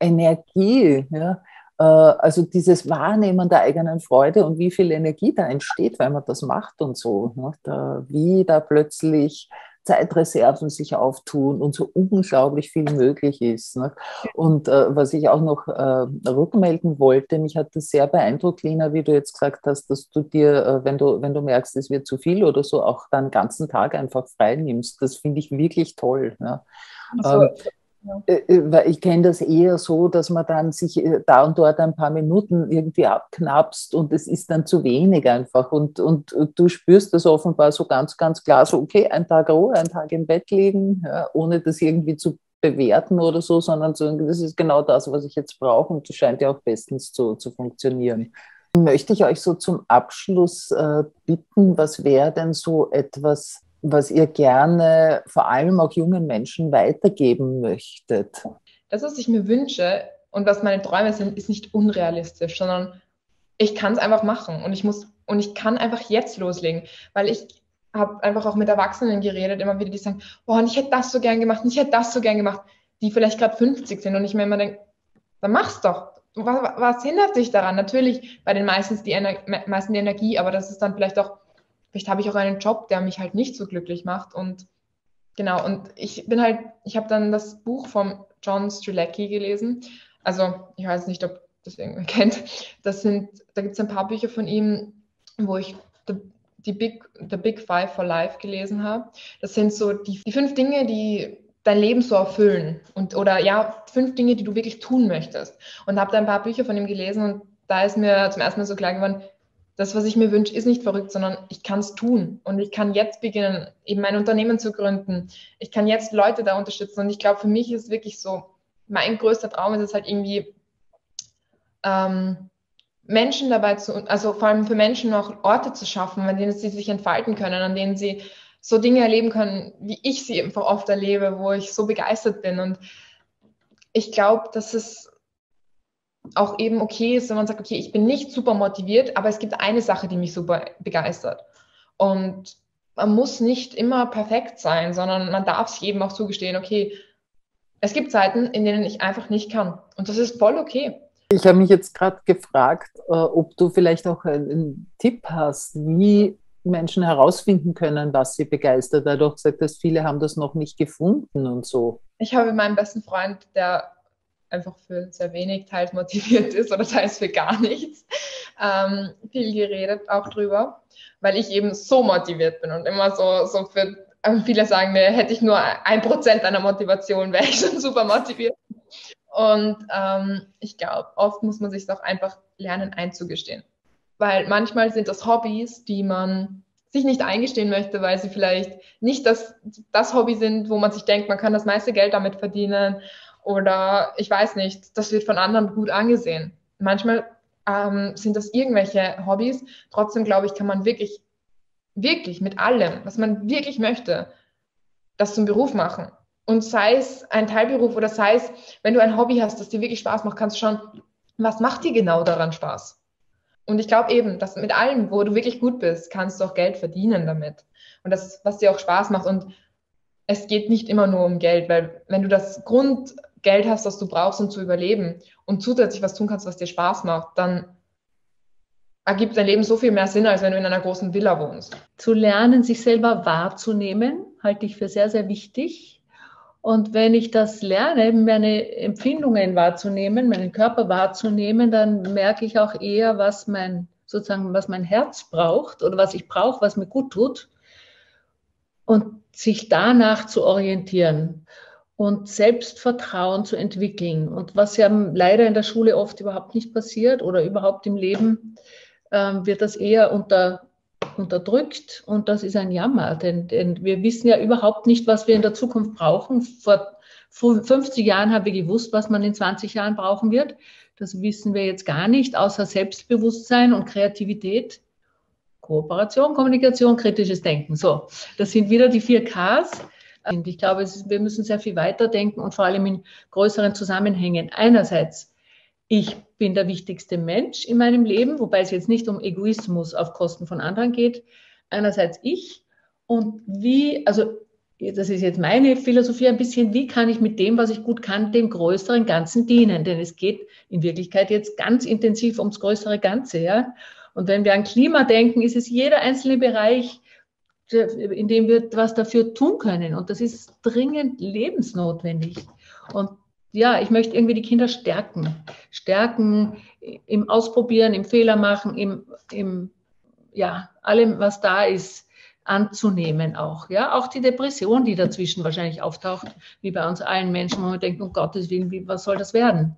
Energie, ja. Also dieses Wahrnehmen der eigenen Freude und wie viel Energie da entsteht, wenn man das macht und so, ne. Wie da plötzlich Zeitreserven sich auftun und so unglaublich viel möglich ist. Ne? Und was ich auch noch rückmelden wollte, mich hat das sehr beeindruckt, Lina, wie du jetzt gesagt hast, dass du dir, wenn du merkst, es wird zu viel oder so, auch dann den ganzen Tag einfach frei nimmst. Das finde ich wirklich toll. Ne? Also, weil ich kenne das eher so, dass man dann sich da und dort ein paar Minuten irgendwie abknapst und es ist dann zu wenig einfach und du spürst das offenbar so ganz, ganz klar, so okay, ein Tag Ruhe, ein Tag im Bett liegen, ja, ohne das irgendwie zu bewerten oder so, sondern so, das ist genau das, was ich jetzt brauche und das scheint ja auch bestens zu funktionieren. Möchte ich euch so zum Abschluss bitten, was wäre denn so etwas, was ihr gerne vor allem auch jungen Menschen weitergeben möchtet? Das, was ich mir wünsche und was meine Träume sind, ist nicht unrealistisch, sondern ich kann es einfach machen und ich kann einfach jetzt loslegen, weil ich habe einfach auch mit Erwachsenen geredet, immer wieder, die sagen, boah, und ich hätte das so gern gemacht, und ich hätte das so gern gemacht, die vielleicht gerade 50 sind und ich mir immer denke, dann mach's doch. Was hindert dich daran? Natürlich bei den meisten die Energie, aber das ist dann vielleicht auch, vielleicht habe ich auch einen Job, der mich halt nicht so glücklich macht und genau, und ich habe dann das Buch von John Strelecky gelesen, also ich weiß nicht, ob das irgendwer kennt, da gibt es ein paar Bücher von ihm, wo ich The Big Five for Life gelesen habe. Das sind so die 5 Dinge, die dein Leben so erfüllen oder 5 Dinge, die du wirklich tun möchtest. Und habe da ein paar Bücher von ihm gelesen und da ist mir zum ersten Mal so klar geworden, das, was ich mir wünsche, ist nicht verrückt, sondern ich kann es tun und ich kann jetzt beginnen, eben mein Unternehmen zu gründen. Ich kann jetzt Leute da unterstützen und ich glaube, für mich ist es wirklich so, mein größter Traum ist es halt irgendwie, Menschen dabei also vor allem für Menschen auch Orte zu schaffen, an denen sie sich entfalten können, an denen sie so Dinge erleben können, wie ich sie einfach oft erlebe, wo ich so begeistert bin. Und ich glaube, dass es auch eben okay ist, wenn man sagt, okay, ich bin nicht super motiviert, aber es gibt eine Sache, die mich super begeistert. Und man muss nicht immer perfekt sein, sondern man darf sich eben auch zugestehen, okay, es gibt Zeiten, in denen ich einfach nicht kann. Und das ist voll okay. Ich habe mich jetzt gerade gefragt, ob du vielleicht auch einen Tipp hast, wie Menschen herausfinden können, was sie begeistert, weil du auch gesagt hast, viele haben das noch nicht gefunden und so. Ich habe meinen besten Freund, der einfach für sehr wenig teils motiviert ist oder teils für gar nichts, viel geredet auch drüber, weil ich eben so motiviert bin und immer so für, viele sagen mir, hätte ich nur 1% einer Motivation, wäre ich schon super motiviert. Und ich glaube, oft muss man sich auch einfach lernen einzugestehen. Weil manchmal sind das Hobbys, die man sich nicht eingestehen möchte, weil sie vielleicht nicht das Hobby sind, wo man sich denkt, man kann das meiste Geld damit verdienen oder ich weiß nicht, das wird von anderen gut angesehen. Manchmal sind das irgendwelche Hobbys. Trotzdem, glaube ich, kann man wirklich, wirklich mit allem, was man wirklich möchte, das zum Beruf machen. Und sei es ein Teilberuf oder sei es, wenn du ein Hobby hast, das dir wirklich Spaß macht, kannst du schauen, was macht dir genau daran Spaß? Und ich glaube eben, dass mit allem, wo du wirklich gut bist, kannst du auch Geld verdienen damit. Und das, was dir auch Spaß macht. Und es geht nicht immer nur um Geld, weil wenn du das Grundgeld hast, das du brauchst, um zu überleben und zusätzlich was tun kannst, was dir Spaß macht, dann ergibt dein Leben so viel mehr Sinn, als wenn du in einer großen Villa wohnst. Zu lernen, sich selber wahrzunehmen, halte ich für sehr, sehr wichtig. Und wenn ich das lerne, meine Empfindungen wahrzunehmen, meinen Körper wahrzunehmen, dann merke ich auch eher, was mein Herz braucht oder was ich brauche, was mir gut tut und sich danach zu orientieren und Selbstvertrauen zu entwickeln. Und was ja leider in der Schule oft überhaupt nicht passiert oder überhaupt im Leben, wird das eher unterdrückt und das ist ein Jammer, denn wir wissen ja überhaupt nicht, was wir in der Zukunft brauchen. Vor 50 Jahren haben wir gewusst, was man in 20 Jahren brauchen wird. Das wissen wir jetzt gar nicht, außer Selbstbewusstsein und Kreativität, Kooperation, Kommunikation, kritisches Denken. So, das sind wieder die 4 Ks. Und ich glaube, wir müssen sehr viel weiterdenken und vor allem in größeren Zusammenhängen. Einerseits, ich bin der wichtigste Mensch in meinem Leben, wobei es jetzt nicht um Egoismus auf Kosten von anderen geht. Einerseits ich und das ist jetzt meine Philosophie ein bisschen, wie kann ich mit dem, was ich gut kann, dem größeren Ganzen dienen? Denn es geht in Wirklichkeit jetzt ganz intensiv ums größere Ganze, ja? Und wenn wir an Klima denken, ist es jeder einzelne Bereich, in dem wir was dafür tun können. Und das ist dringend lebensnotwendig. Und ja, ich möchte irgendwie die Kinder stärken. Stärken im Ausprobieren, im Fehler machen, allem, was da ist, anzunehmen auch. Ja, auch die Depression, die dazwischen wahrscheinlich auftaucht, wie bei uns allen Menschen, wo man denkt, um Gottes Willen, was soll das werden?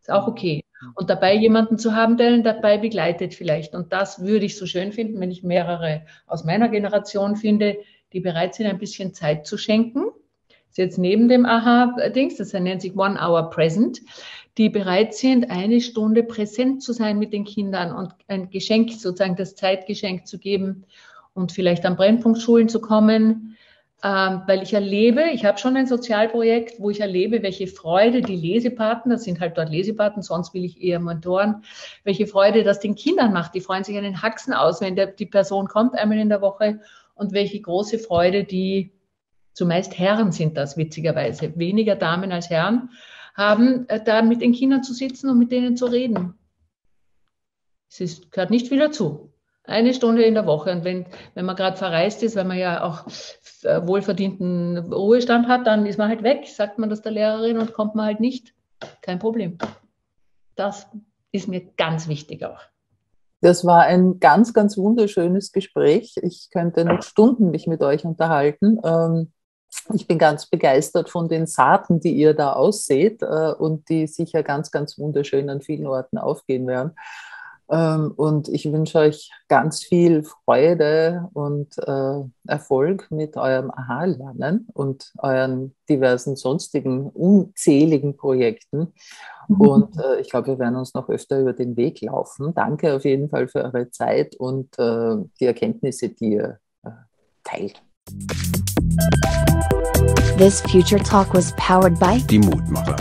Ist auch okay. Und dabei jemanden zu haben, der ihn dabei begleitet vielleicht. Und das würde ich so schön finden, wenn ich mehrere aus meiner Generation finde, die bereit sind, ein bisschen Zeit zu schenken, ist jetzt neben dem AHA-Dings, das nennt sich One-Hour-Present, die bereit sind, eine Stunde präsent zu sein mit den Kindern und ein Geschenk, sozusagen das Zeitgeschenk zu geben und vielleicht an Brennpunktschulen zu kommen, weil ich erlebe, ich habe schon ein Sozialprojekt, wo ich erlebe, welche Freude die Lesepaten, das sind halt dort Lesepaten, sonst will ich eher Mentoren, welche Freude das den Kindern macht. Die freuen sich an den Haxen aus, wenn die Person kommt einmal in der Woche, und welche große Freude die, zumeist Herren sind das witzigerweise, weniger Damen als Herren, haben, da mit den Kindern zu sitzen und mit denen zu reden. Es gehört nicht viel dazu. Eine Stunde in der Woche. Und wenn man gerade verreist ist, weil man ja auch wohlverdienten Ruhestand hat, dann ist man halt weg, sagt man das der Lehrerin, und kommt man halt nicht. Kein Problem. Das ist mir ganz wichtig auch. Das war ein ganz, ganz wunderschönes Gespräch. Ich könnte noch Stunden mich mit euch unterhalten. Ich bin ganz begeistert von den Saaten, die ihr da ausseht und die sicher ganz, ganz wunderschön an vielen Orten aufgehen werden. Und ich wünsche euch ganz viel Freude und Erfolg mit eurem AHA-Lernen und euren diversen sonstigen unzähligen Projekten. Und ich glaube, wir werden uns noch öfter über den Weg laufen. Danke auf jeden Fall für eure Zeit und die Erkenntnisse, die ihr teilt. This future talk was powered by Die Mutmacher.